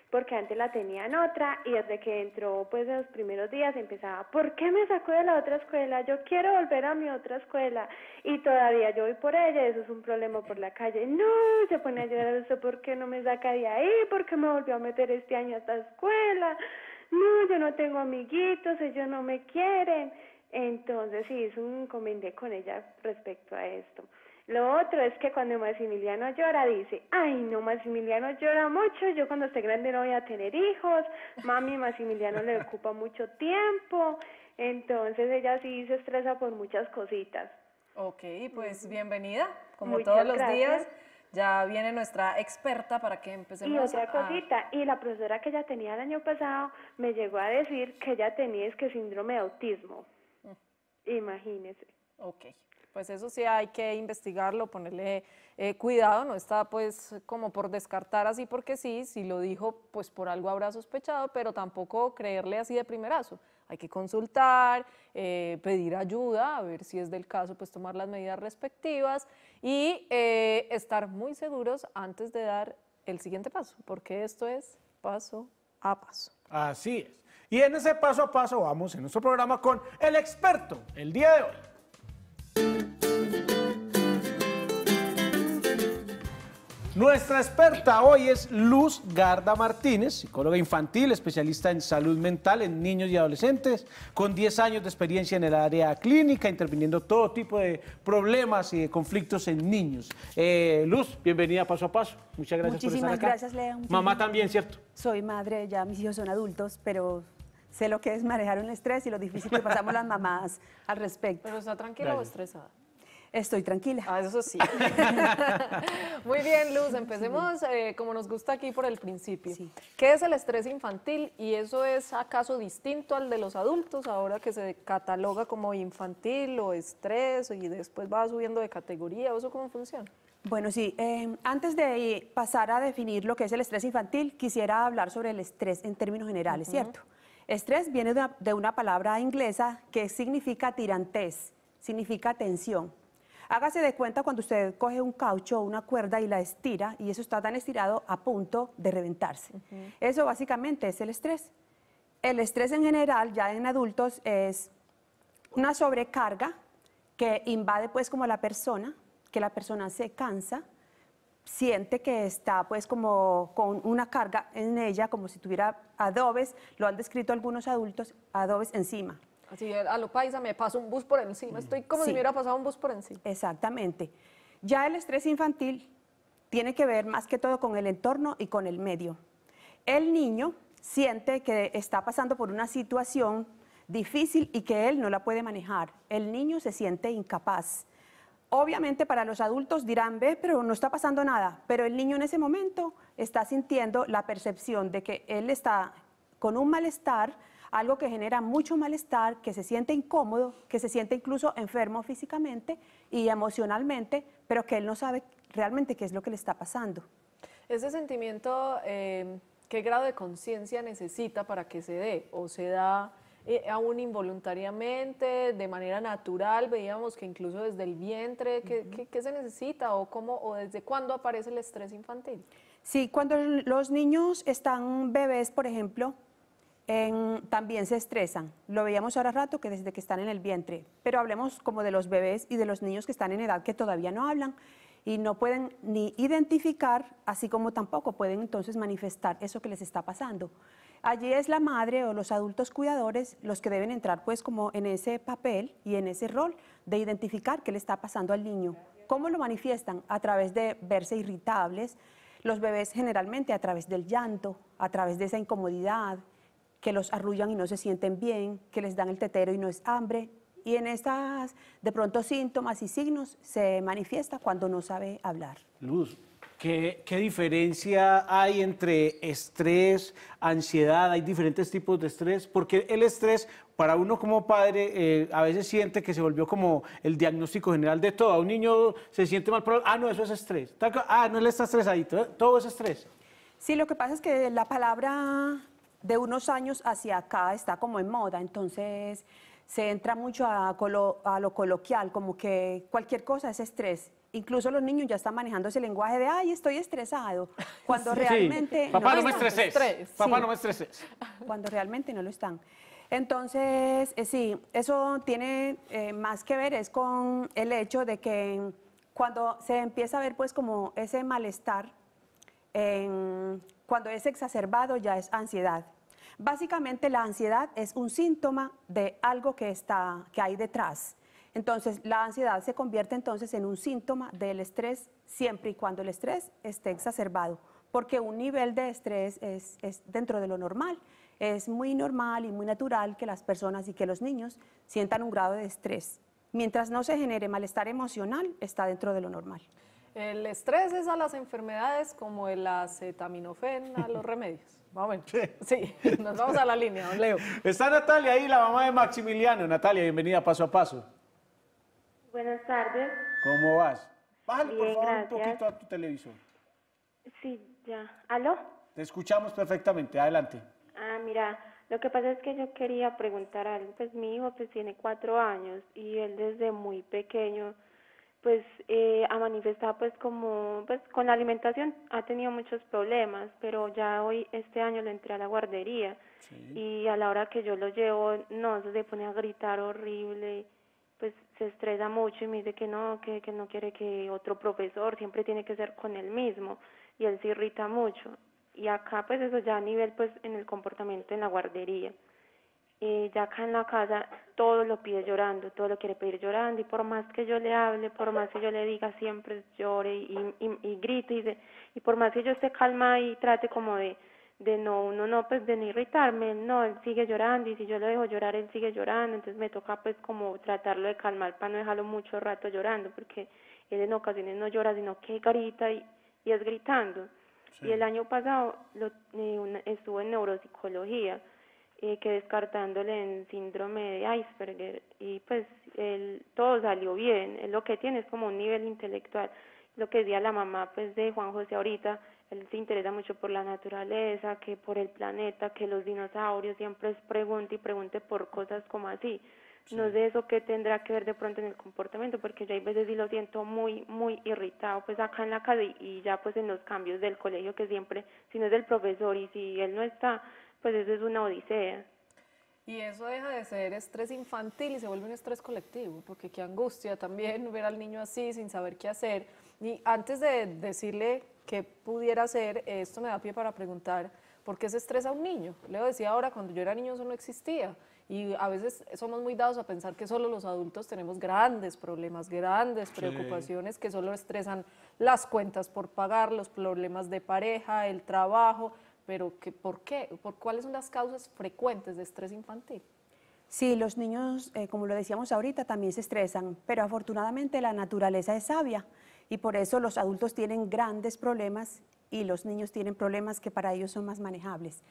porque antes la tenía en otra y desde que entró pues en los primeros días empezaba, ¿por qué me sacó de la otra escuela? Yo quiero volver a mi otra escuela y todavía yo voy por ella, eso es un problema por la calle. No, se pone a llorar, eso, ¿por qué no me saca de ahí? ¿Por qué me volvió a meter este año a esta escuela? No, yo no tengo amiguitos, ellos no me quieren. Entonces sí, es un inconveniente con ella respecto a esto. Lo otro es que cuando Massimiliano llora dice, ay no, Massimiliano llora mucho, yo cuando esté grande no voy a tener hijos, mami, Massimiliano le ocupa mucho tiempo, entonces ella sí se estresa por muchas cositas. Ok, pues bienvenida, como muchas todos los gracias. días, ya viene nuestra experta para que empecemos. Y otra a... cosita, y la profesora que ella tenía el año pasado me llegó a decir que ella tenía es que síndrome de autismo, mm. imagínese. Ok. Pues eso sí hay que investigarlo, ponerle eh, cuidado, no está pues como por descartar así porque sí, si lo dijo pues por algo habrá sospechado, pero tampoco creerle así de primerazo. Hay que consultar, eh, pedir ayuda, a ver si es del caso, pues tomar las medidas respectivas y eh, estar muy seguros antes de dar el siguiente paso, porque esto es paso a paso. Así es. Y en ese paso a paso vamos en nuestro programa con el experto el día de hoy. Nuestra experta hoy es Luz Garda Martínez, psicóloga infantil, especialista en salud mental en niños y adolescentes, con diez años de experiencia en el área clínica, interviniendo todo tipo de problemas y de conflictos en niños. Eh, Luz, bienvenida a Paso a Paso. Muchas gracias Muchísimas por estar acá. Gracias, Leo. Muchísimas Mamá también, ¿cierto? Soy madre, ya mis hijos son adultos, pero sé lo que es manejar un estrés y lo difícil que pasamos las mamás al respecto. ¿Pero está tranquila Dale. o estresada? Estoy tranquila. Ah, eso sí. Muy bien, Luz, empecemos eh, como nos gusta aquí por el principio. Sí. ¿Qué es el estrés infantil? ¿Y eso es acaso distinto al de los adultos ahora que se cataloga como infantil o estrés y después va subiendo de categoría? ¿Eso cómo funciona? Bueno, sí. Eh, antes de pasar a definir lo que es el estrés infantil, quisiera hablar sobre el estrés en términos generales, uh-huh. ¿cierto? Estrés viene de una, de una palabra inglesa que significa tirantez, significa tensión. Hágase de cuenta cuando usted coge un caucho o una cuerda y la estira y eso está tan estirado a punto de reventarse. Uh-huh. Eso básicamente es el estrés. El estrés en general, ya en adultos, es una sobrecarga que invade pues como a la persona, que la persona se cansa, siente que está pues como con una carga en ella, como si tuviera adobes, lo han descrito algunos adultos, adobes encima. Así a lo paisa me pasa un bus por encima, estoy como sí. si me hubiera pasado un bus por encima. Exactamente. Ya el estrés infantil tiene que ver más que todo con el entorno y con el medio. El niño siente que está pasando por una situación difícil y que él no la puede manejar. El niño se siente incapaz. Obviamente para los adultos dirán, ve, pero no está pasando nada. Pero el niño en ese momento está sintiendo la percepción de que él está con un malestar, algo que genera mucho malestar, que se siente incómodo, que se siente incluso enfermo físicamente y emocionalmente, pero que él no sabe realmente qué es lo que le está pasando. Ese sentimiento, eh, ¿qué grado de conciencia necesita para que se dé? ¿O se da eh, aún involuntariamente, de manera natural? Veíamos que incluso desde el vientre, ¿qué, uh-huh. qué, qué se necesita? ¿O cómo, o desde cuándo aparece el estrés infantil? Sí, cuando los niños están bebés, por ejemplo, En, también se estresan, lo veíamos ahora rato que desde que están en el vientre, pero hablemos como de los bebés y de los niños que están en edad que todavía no hablan y no pueden ni identificar, así como tampoco pueden entonces manifestar eso que les está pasando. Allí es la madre o los adultos cuidadores los que deben entrar pues como en ese papel y en ese rol de identificar qué le está pasando al niño. ¿Cómo lo manifiestan? A través de verse irritables, los bebés generalmente a través del llanto, a través de esa incomodidad, que los arrullan y no se sienten bien, que les dan el tetero y no es hambre. Y en estas, de pronto, síntomas y signos se manifiesta cuando no sabe hablar. Luz, ¿qué, qué diferencia hay entre estrés, ansiedad? ¿Hay diferentes tipos de estrés? Porque el estrés, para uno como padre, eh, a veces siente que se volvió como el diagnóstico general de todo. Un niño se siente mal, pero, ah, no, eso es estrés. Ah, no, él está estresadito. Todo es estrés. Sí, lo que pasa es que la palabra de unos años hacia acá está como en moda, entonces se entra mucho a, colo, a lo coloquial, como que cualquier cosa es estrés. Incluso los niños ya están manejando ese lenguaje de, ay, estoy estresado, cuando sí. realmente... Sí. Papá, no, no me estreses, estrés. Papá, sí. no me estreses. Cuando realmente no lo están. Entonces, eh, sí, eso tiene eh, más que ver es con el hecho de que cuando se empieza a ver pues como ese malestar, eh, cuando es exacerbado ya es ansiedad. Básicamente la ansiedad es un síntoma de algo que, está, que hay detrás. Entonces la ansiedad se convierte entonces en un síntoma del estrés siempre y cuando el estrés esté exacerbado, porque un nivel de estrés es, es dentro de lo normal. Es muy normal y muy natural que las personas y que los niños sientan un grado de estrés. Mientras no se genere malestar emocional, está dentro de lo normal. El estrés es a las enfermedades como el acetaminofén a los remedios. Vamos a ver. Sí, nos vamos a la línea, don Leo. Está Natalia ahí, la mamá de Massimiliano. Natalia, bienvenida a Paso a Paso. Buenas tardes. ¿Cómo vas? Bájale, bien, por favor, gracias. Un poquito a tu televisor. Sí, ya. ¿Aló? Te escuchamos perfectamente. Adelante. Ah, mira, lo que pasa es que yo quería preguntar algo. Pues mi hijo pues tiene cuatro años y él desde muy pequeño pues eh, ha manifestado pues como, pues con la alimentación ha tenido muchos problemas, pero ya hoy, este año lo entré a la guardería, sí. Y a la hora que yo lo llevo, no, se pone a gritar horrible, pues se estresa mucho y me dice que no, que, que no quiere que otro profesor, siempre tiene que ser con él mismo, y él se irrita mucho, y acá pues eso ya a nivel pues en el comportamiento en la guardería. Y ya acá en la casa todo lo pide llorando, todo lo quiere pedir llorando, y por más que yo le hable, por más que yo le diga, siempre llore y, y, y grite, y, se, y por más que yo esté calma y trate como de, de no, uno no, pues de no irritarme, no, él sigue llorando, y si yo lo dejo llorar, él sigue llorando, entonces me toca pues como tratarlo de calmar para no dejarlo mucho rato llorando, porque él en ocasiones no llora, sino que grita y, y es gritando. Sí. Y el año pasado lo, eh, una, estuvo en neuropsicología, Eh, que descartándole en síndrome de Asperger, y pues él, todo salió bien, él lo que tiene es como un nivel intelectual, lo que decía la mamá pues de Juan José ahorita, él se interesa mucho por la naturaleza, que por el planeta, que los dinosaurios, siempre es pregunta y pregunte por cosas como así, sí. No sé eso qué tendrá que ver de pronto en el comportamiento, porque yo hay veces sí lo siento muy, muy irritado pues acá en la casa, y, y ya pues en los cambios del colegio, que siempre, si no es del profesor y si él no está, pues eso es una odisea. Y eso deja de ser estrés infantil y se vuelve un estrés colectivo, porque qué angustia también ver al niño así, sin saber qué hacer. Y antes de decirle qué pudiera hacer, esto me da pie para preguntar, ¿por qué se estresa un niño? Leo decía ahora, cuando yo era niño eso no existía, y a veces somos muy dados a pensar que solo los adultos tenemos grandes problemas, grandes preocupaciones, sí. Que solo estresan las cuentas por pagar, los problemas de pareja, el trabajo. Pero que, ¿por qué? ¿Por cuáles son las causas frecuentes de estrés infantil? Sí, los niños, eh, como lo decíamos ahorita, también se estresan, pero afortunadamente la naturaleza es sabia y por eso los adultos tienen grandes problemas y los niños tienen problemas que para ellos son más manejables.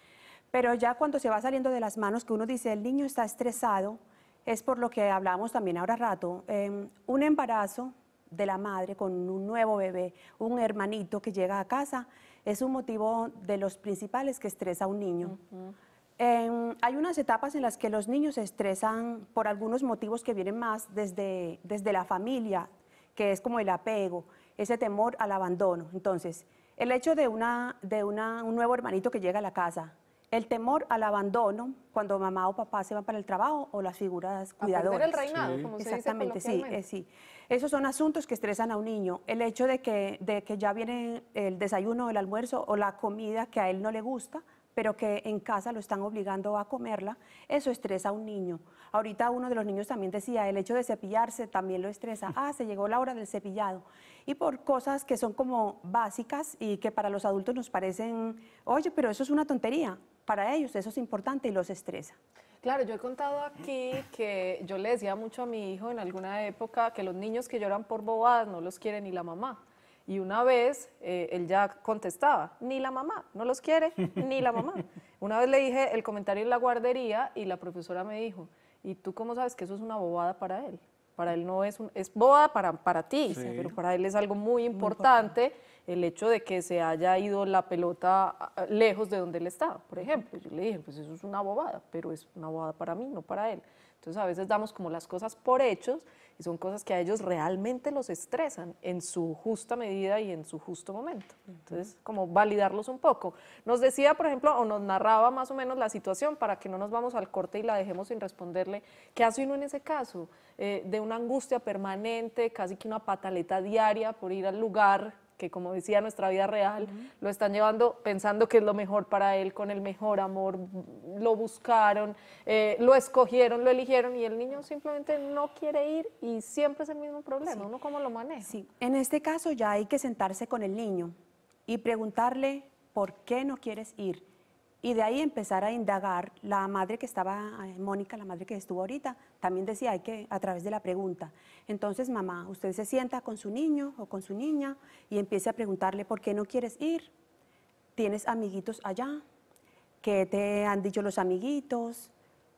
Pero ya cuando se va saliendo de las manos, que uno dice, el niño está estresado, es por lo que hablábamos también ahora rato, eh, un embarazo de la madre con un nuevo bebé, un hermanito que llega a casa, es un motivo de los principales que estresa a un niño. Uh-huh. eh, hay unas etapas en las que los niños se estresan por algunos motivos que vienen más desde, desde la familia, que es como el apego, ese temor al abandono. Entonces, el hecho de, una, de una, un nuevo hermanito que llega a la casa, el temor al abandono cuando mamá o papá se van para el trabajo o las figuras cuidadoras. A perder el reinado, sí. Como se dice coloquialmente. Exactamente, sí, eh, sí. Esos son asuntos que estresan a un niño. El hecho de que, de que ya viene el desayuno, el almuerzo o la comida que a él no le gusta, pero que en casa lo están obligando a comerla, eso estresa a un niño. Ahorita uno de los niños también decía, el hecho de cepillarse también lo estresa. Ah, se llegó la hora del cepillado. Y por cosas que son como básicas y que para los adultos nos parecen, oye, pero eso es una tontería. Para ellos eso es importante y los estresa. Claro, yo he contado aquí que yo le decía mucho a mi hijo en alguna época que los niños que lloran por bobadas no los quiere ni la mamá. Y una vez eh, él ya contestaba, ni la mamá, no los quiere ni la mamá. Una vez le dije el comentario en la guardería y la profesora me dijo, ¿y tú cómo sabes que eso es una bobada para él? Para él no es, un, es bobada para, para ti, sí. Pero para él es algo muy importante, muy importante el hecho de que se haya ido la pelota lejos de donde él estaba, por ejemplo. Yo le dije, pues eso es una bobada, pero es una bobada para mí, no para él. Entonces a veces damos como las cosas por hechos y son cosas que a ellos realmente los estresan en su justa medida y en su justo momento. Entonces como validarlos un poco. Nos decía, por ejemplo, o nos narraba más o menos la situación para que no nos vamos al corte y la dejemos sin responderle. ¿Qué hace uno en ese caso? Eh, de una angustia permanente, casi que una pataleta diaria por ir al lugar que, como decía, nuestra vida real, uh-huh. Lo están llevando pensando que es lo mejor para él, con el mejor amor, lo buscaron, eh, lo escogieron, lo eligieron, y el niño simplemente no quiere ir y siempre es el mismo problema. Sí. ¿Uno cómo lo maneja? Sí, en este caso ya hay que sentarse con el niño y preguntarle por qué no quieres ir. Y de ahí empezar a indagar. La madre que estaba, Mónica, la madre que estuvo ahorita, también decía, hay que, a través de la pregunta. Entonces, mamá, usted se sienta con su niño o con su niña y empiece a preguntarle, ¿por qué no quieres ir? ¿Tienes amiguitos allá? ¿Qué te han dicho los amiguitos?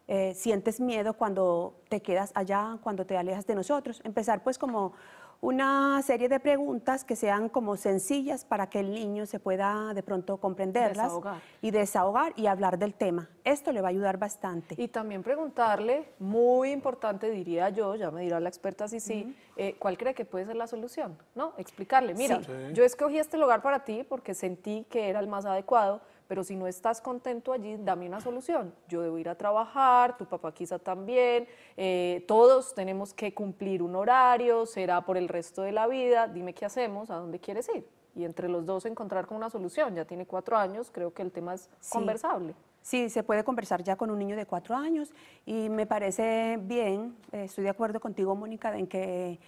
eh, sientes miedo cuando te quedas allá, cuando te alejas de nosotros. Empezar pues como una serie de preguntas que sean como sencillas para que el niño se pueda de pronto comprenderlas desahogar. y desahogar y hablar del tema. Esto le va a ayudar bastante. Y también preguntarle, muy importante diría yo, ya me dirá la experta si sí, uh-huh. eh, ¿cuál cree que puede ser la solución? ¿No? Explicarle, mira, sí. yo escogí este lugar para ti porque sentí que era el más adecuado, pero si no estás contento allí, dame una solución. Yo debo ir a trabajar, tu papá quizá también, eh, todos tenemos que cumplir un horario, será por el resto de la vida, dime qué hacemos, a dónde quieres ir. Y entre los dos encontrar con una solución. Ya tiene cuatro años, creo que el tema es sí. conversable. Sí, se puede conversar ya con un niño de cuatro años y me parece bien, eh, estoy de acuerdo contigo, Mónica, en que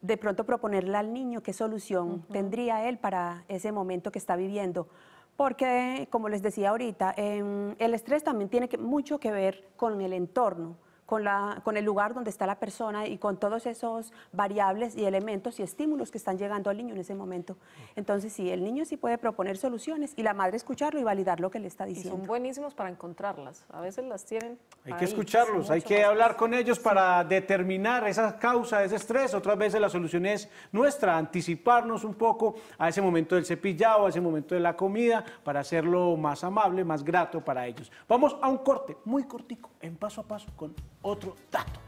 de pronto proponerle al niño qué solución uh-huh. tendría él para ese momento que está viviendo. Porque, como les decía ahorita, eh, el estrés también tiene que, mucho que ver con el entorno, con, la, con el lugar donde está la persona y con todos esos variables y elementos y estímulos que están llegando al niño en ese momento. Entonces, sí, el niño sí puede proponer soluciones y la madre escucharlo y validar lo que le está diciendo. Y son buenísimos para encontrarlas, a veces las tienen Hay ahí, que escucharlos, hay que hablar con ellos para determinar esa causa, ese estrés. Otras veces la solución es nuestra, anticiparnos un poco a ese momento del cepillado, a ese momento de la comida, para hacerlo más amable, más grato para ellos. Vamos a un corte muy cortico, en Paso a Paso, con otro dato.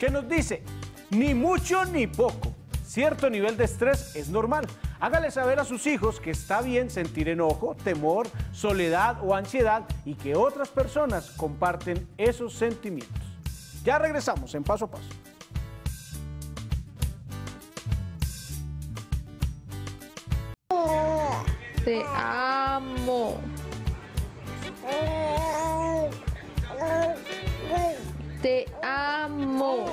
¿Qué nos dice? Ni mucho ni poco. Cierto nivel de estrés es normal. Hágale saber a sus hijos que está bien sentir enojo, temor, soledad o ansiedad y que otras personas comparten esos sentimientos. Ya regresamos en Paso a Paso. Te amo. Te amo. Te amo.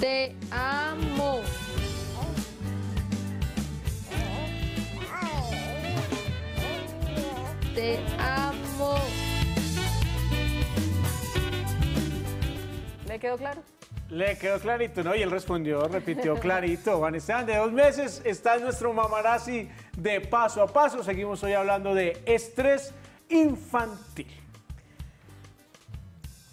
Te amo. ¿Le quedó claro? Le quedó clarito, ¿no? Y él respondió, repitió clarito. Vanessa, de dos meses está nuestro mamarazzi de Paso a Paso. Seguimos hoy hablando de estrés infantil.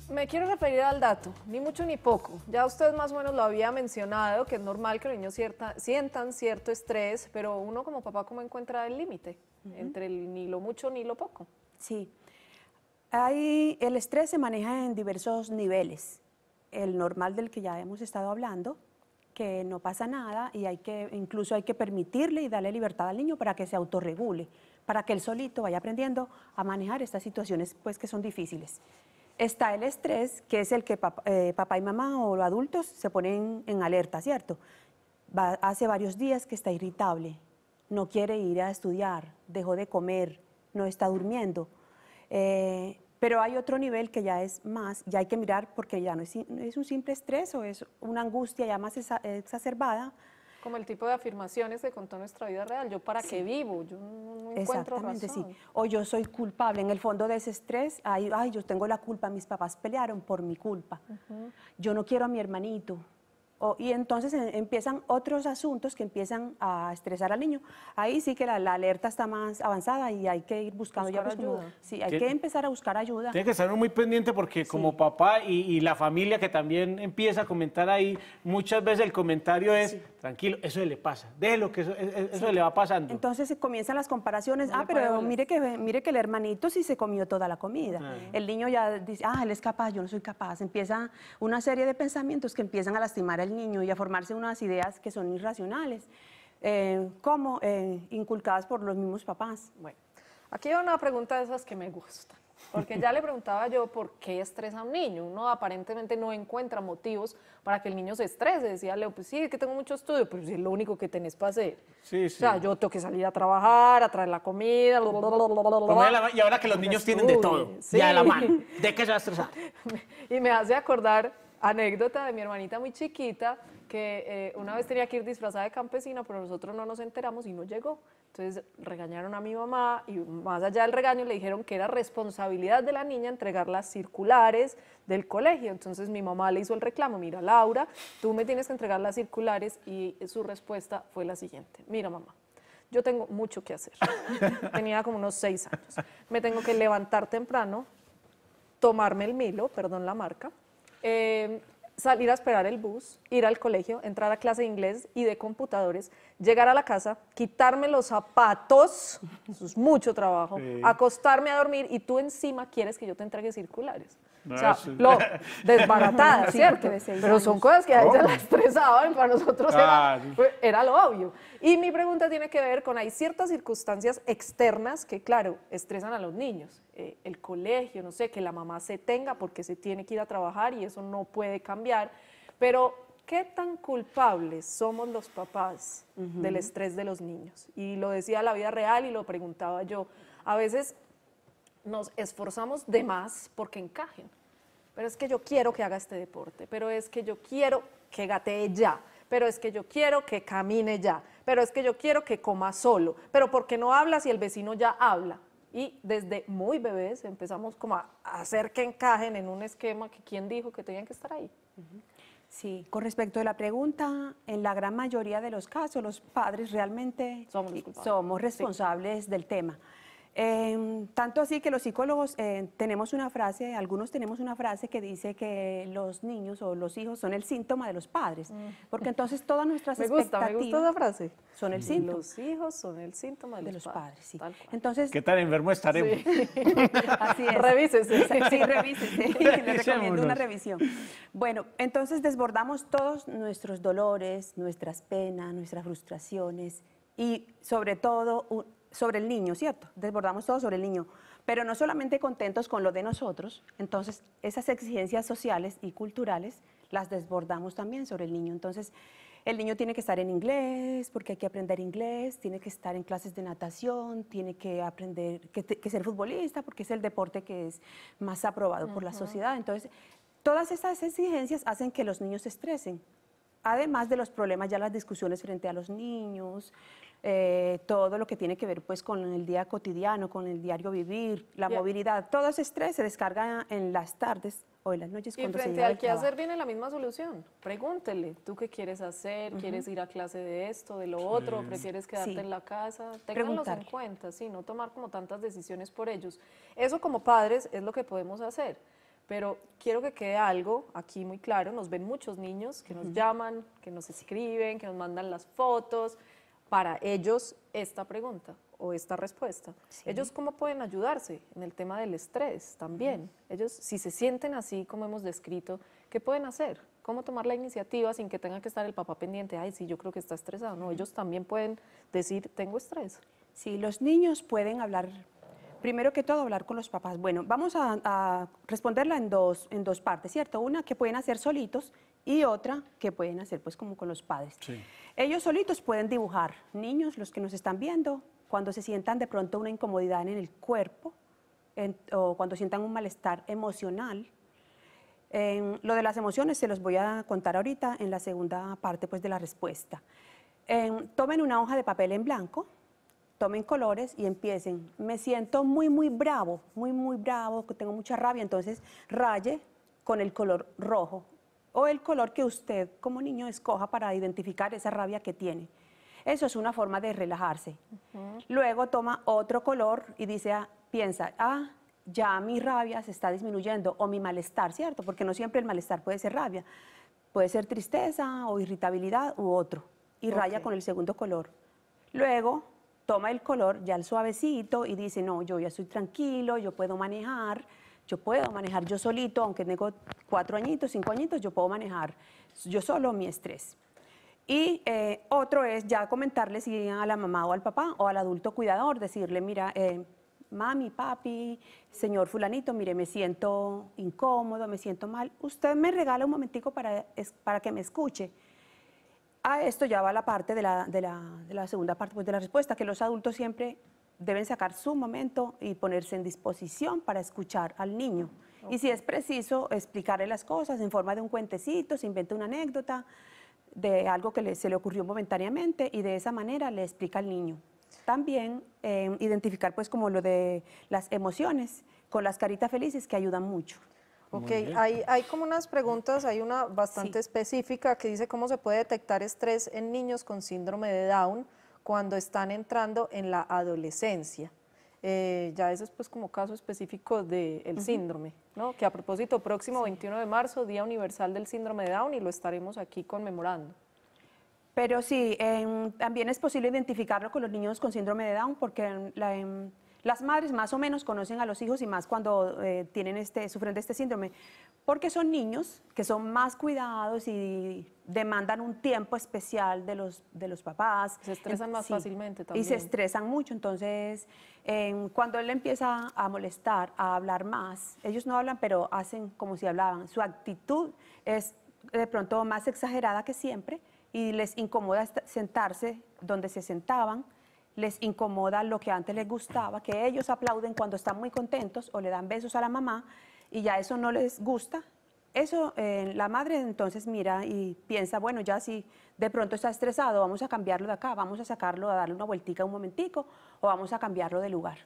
Me quiero referir al dato, ni mucho ni poco. Ya usted más o menos lo había mencionado, que es normal que los niños cierta, sientan cierto estrés, pero uno como papá, ¿cómo encuentra el límite uh-huh. entre el, ni lo mucho ni lo poco? Sí. Hay, el estrés se maneja en diversos niveles. El normal del que ya hemos estado hablando, que no pasa nada y hay que, incluso hay que permitirle y darle libertad al niño para que se autorregule, para que él solito vaya aprendiendo a manejar estas situaciones pues, que son difíciles. Está el estrés, que es el que papá, eh, papá y mamá o los adultos se ponen en alerta, ¿cierto? Va, hace varios días que está irritable, no quiere ir a estudiar, dejó de comer, no está durmiendo. Eh, pero hay otro nivel que ya es más, ya hay que mirar porque ya no es, no es un simple estrés o es una angustia ya más exacerbada. Como el tipo de afirmaciones que contó nuestra vida real, yo para sí. qué vivo, yo no encuentro razón. Exactamente, sí. O yo soy culpable, en el fondo de ese estrés, ay, ay yo tengo la culpa, mis papás pelearon por mi culpa, uh-huh. yo no quiero a mi hermanito. O, y entonces empiezan otros asuntos que empiezan a estresar al niño. Ahí sí que la, la alerta está más avanzada y hay que ir buscando buscar ya pues, ayuda. Como, sí, hay ¿Qué? que empezar a buscar ayuda. Tiene que estar muy pendiente porque sí. como papá y, y la familia que también empieza a comentar ahí, muchas veces el comentario es, sí. tranquilo, eso le pasa, déjelo que eso, eso sí. le va pasando. Entonces comienzan las comparaciones, no ah, pero mire que, mire que el hermanito sí se comió toda la comida. Ay. El niño ya dice, ah, él es capaz, yo no soy capaz. Empieza una serie de pensamientos que empiezan a lastimar al niño y a formarse unas ideas que son irracionales, eh, como eh, inculcadas por los mismos papás. Bueno, aquí hay una pregunta de esas que me gustan, porque ya le preguntaba yo por qué estresa a un niño. Uno aparentemente no encuentra motivos para que el niño se estrese. Decía Leo, pues sí, es que tengo mucho estudio, pero es lo único que tenés para hacer. Sí, sí. O sea, yo tengo que salir a trabajar, a traer la comida, bla, bla, bla, bla, bla, bla. Y ahora que los niños tienen de todo, sí. ya de la mano, ¿de qué se va a estresar? Y me hace acordar anécdota de mi hermanita muy chiquita que eh, una vez tenía que ir disfrazada de campesina, pero nosotros no nos enteramos y no llegó. Entonces regañaron a mi mamá y más allá del regaño le dijeron que era responsabilidad de la niña entregar las circulares del colegio. Entonces mi mamá le hizo el reclamo, mira Laura, tú me tienes que entregar las circulares y su respuesta fue la siguiente, mira mamá, Yo tengo mucho que hacer. Tenía como unos seis años. Me tengo que levantar temprano, tomarme el Milo, perdón la marca, eh, salir a esperar el bus, ir al colegio, entrar a clase de inglés y de computadores, llegar a la casa, quitarme los zapatos, eso es mucho trabajo, sí. Acostarme a dormir y tú encima quieres que yo te entregue circulares. No, o sea, sí. Lo desbaratada, sí, ¿cierto? De seis Pero años. Son cosas que a ella la estresaban, para nosotros ah, era, sí. era lo obvio. Y mi pregunta tiene que ver con, hay ciertas circunstancias externas que, claro, estresan a los niños. Eh, el colegio, no sé, que la mamá se tenga porque se tiene que ir a trabajar y eso no puede cambiar. Pero, ¿qué tan culpables somos los papás uh-huh. del estrés de los niños? Y lo decía la vida real y lo preguntaba yo. A veces nos esforzamos de más porque encajen. Pero es que yo quiero que haga este deporte, pero es que yo quiero que gatee ya, pero es que yo quiero que camine ya, pero es que yo quiero que coma solo, pero ¿por qué no habla si el vecino ya habla? Y desde muy bebés empezamos como a hacer que encajen en un esquema que quién dijo que tenían que estar ahí. Sí, con respecto a la pregunta, en la gran mayoría de los casos los padres realmente somos, somos responsables sí. del tema. Eh, tanto así que los psicólogos eh, tenemos una frase, algunos tenemos una frase que dice que los niños o los hijos son el síntoma de los padres, mm. porque entonces todas nuestras me gusta, expectativas me gusta esa frase. Son el síntoma. Los hijos son el síntoma de, de los, los padres, padres sí. Tal cual. Entonces, ¿qué tan enfermo estaremos? Sí. Así es. Revísese. Sí, revísese. Le recomiendo una revisión. Bueno, entonces desbordamos todos nuestros dolores, nuestras penas, nuestras frustraciones y sobre todo un, sobre el niño, ¿cierto? Desbordamos todo sobre el niño, pero no solamente contentos con lo de nosotros, entonces esas exigencias sociales y culturales las desbordamos también sobre el niño. Entonces el niño tiene que estar en inglés, porque hay que aprender inglés, tiene que estar en clases de natación, tiene que aprender, que, que ser futbolista, porque es el deporte que es más aprobado uh-huh. por la sociedad. Entonces todas esas exigencias hacen que los niños se estresen, además de los problemas, ya las discusiones frente a los niños, eh, todo lo que tiene que ver pues con el día cotidiano, con el diario vivir, la yeah. movilidad, todo ese estrés se descarga en las tardes o en las noches. Y cuando frente se al qué hacer viene la misma solución, pregúntele, ¿tú qué quieres hacer? Uh-huh. ¿Quieres ir a clase de esto, de lo sí. otro? ¿Prefieres quedarte sí. en la casa? Ténganlos en cuenta, sí, no tomar como tantas decisiones por ellos. Eso como padres es lo que podemos hacer. Pero quiero que quede algo aquí muy claro, nos ven muchos niños que nos uh-huh. llaman, que nos escriben, que nos mandan las fotos, para ellos esta pregunta o esta respuesta. Sí. Ellos cómo pueden ayudarse en el tema del estrés también, uh-huh. ellos si se sienten así como hemos descrito, ¿qué pueden hacer? ¿Cómo tomar la iniciativa sin que tenga que estar el papá pendiente? Ay, sí, yo creo que está estresado, no, uh-huh. ellos también pueden decir, tengo estrés. Sí, los niños pueden hablar. Primero que todo, hablar con los papás. Bueno, vamos a, a responderla en dos, en dos partes, ¿cierto? Una que pueden hacer solitos y otra que pueden hacer pues como con los padres. Sí. Ellos solitos pueden dibujar. Niños, los que nos están viendo, cuando se sientan de pronto una incomodidad en el cuerpo en, o cuando sientan un malestar emocional. En, lo de las emociones se los voy a contar ahorita en la segunda parte pues de la respuesta. En, tomen una hoja de papel en blanco. Tomen colores y empiecen, me siento muy, muy bravo, muy, muy bravo, tengo mucha rabia, entonces raye con el color rojo o el color que usted como niño escoja para identificar esa rabia que tiene. Eso es una forma de relajarse. Uh-huh. Luego toma otro color y dice, ah, piensa, ah, ya mi rabia se está disminuyendo o mi malestar, ¿cierto? Porque no siempre el malestar puede ser rabia, puede ser tristeza o irritabilidad u otro. Y okay. raya con el segundo color. Luego toma el color ya el suavecito y dice, no, yo ya estoy tranquilo, yo puedo manejar, yo puedo manejar yo solito, aunque tengo cuatro añitos, cinco añitos, yo puedo manejar yo solo mi estrés. Y eh, otro es ya comentarle si a la mamá o al papá o al adulto cuidador, decirle, mira, eh, mami, papi, señor fulanito, mire, me siento incómodo, me siento mal, usted me regala un momentico para, para que me escuche. A esto ya va la parte de la, de la, de la segunda parte pues, de la respuesta, que los adultos siempre deben sacar su momento y ponerse en disposición para escuchar al niño. Okay. Y si es preciso, explicarle las cosas en forma de un cuentecito, se inventa una anécdota de algo que le, se le ocurrió momentáneamente y de esa manera le explica al niño. También eh, identificar pues como lo de las emociones con las caritas felices que ayudan mucho. Ok, hay, hay como unas preguntas, hay una bastante sí. específica que dice cómo se puede detectar estrés en niños con síndrome de Down, cuando están entrando en la adolescencia. Eh, ya eso es pues como caso específico del síndrome, ¿no? Que a propósito, próximo sí. veintiuno de marzo, Día Universal del Síndrome de Down, y lo estaremos aquí conmemorando. Pero sí, eh, también es posible identificarlo con los niños con síndrome de Down, porque la, eh, las madres más o menos conocen a los hijos, y más cuando eh, tienen este, sufren de este síndrome, porque son niños que son más cuidados y demandan un tiempo especial de los, de los papás. Se estresan más sí, fácilmente también. Y se estresan mucho, entonces eh, cuando él empieza a molestar, a hablar más, ellos no hablan, pero hacen como si hablaban. Su actitud es de pronto más exagerada que siempre y les incomoda sentarse donde se sentaban, les incomoda lo que antes les gustaba, que ellos aplauden cuando están muy contentos o le dan besos a la mamá, y ya eso no les gusta. Eso, eh, la madre entonces mira y piensa, bueno, ya si de pronto está estresado, vamos a cambiarlo de acá, vamos a sacarlo, a darle una vueltica un momentico, o vamos a cambiarlo de lugar.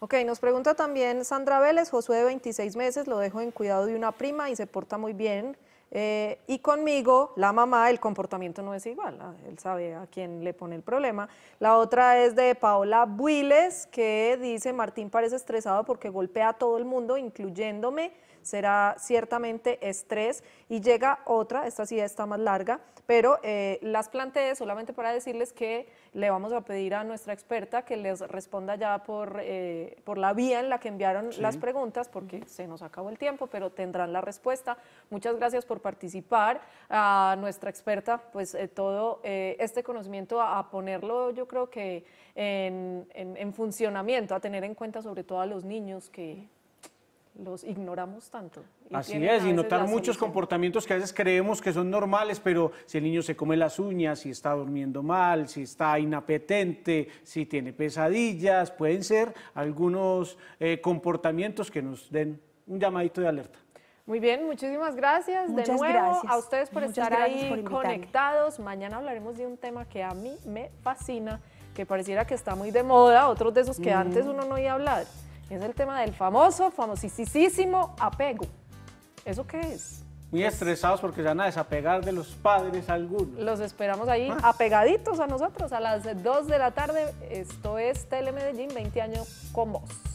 Ok, nos pregunta también Sandra Vélez, Josué de veintiséis meses, lo dejo en cuidado de una prima y se porta muy bien, eh, y conmigo, la mamá, el comportamiento no es igual, él sabe a quién le pone el problema. La otra es de Paola Builes, que dice, Martín parece estresado porque golpea a todo el mundo, incluyéndome, será ciertamente estrés. Y llega otra, esta sí está más larga, pero eh, las planteé solamente para decirles que le vamos a pedir a nuestra experta que les responda ya por, eh, por la vía en la que enviaron sí. las preguntas, porque se nos acabó el tiempo, pero tendrán la respuesta. Muchas gracias por participar. A nuestra experta, pues eh, todo eh, este conocimiento a, a ponerlo, yo creo que en, en, en funcionamiento, a tener en cuenta sobre todo a los niños que... los ignoramos tanto. Y así es, y notar muchos comportamientos que a veces creemos que son normales, pero si el niño se come las uñas, si está durmiendo mal, si está inapetente, si tiene pesadillas, pueden ser algunos eh, comportamientos que nos den un llamadito de alerta. Muy bien, muchísimas gracias Muchas de nuevo gracias. a ustedes por Muchas estar ahí por conectados. Mañana hablaremos de un tema que a mí me fascina, que pareciera que está muy de moda, otros de esos que mm. antes uno no iba a hablar. Es el tema del famoso, famosísimo apego. ¿Eso qué es? Muy pues, estresados porque se van a desapegar de los padres algunos. Los esperamos ahí ah. apegaditos a nosotros a las dos de la tarde. Esto es Telemedellín, veinte años con vos.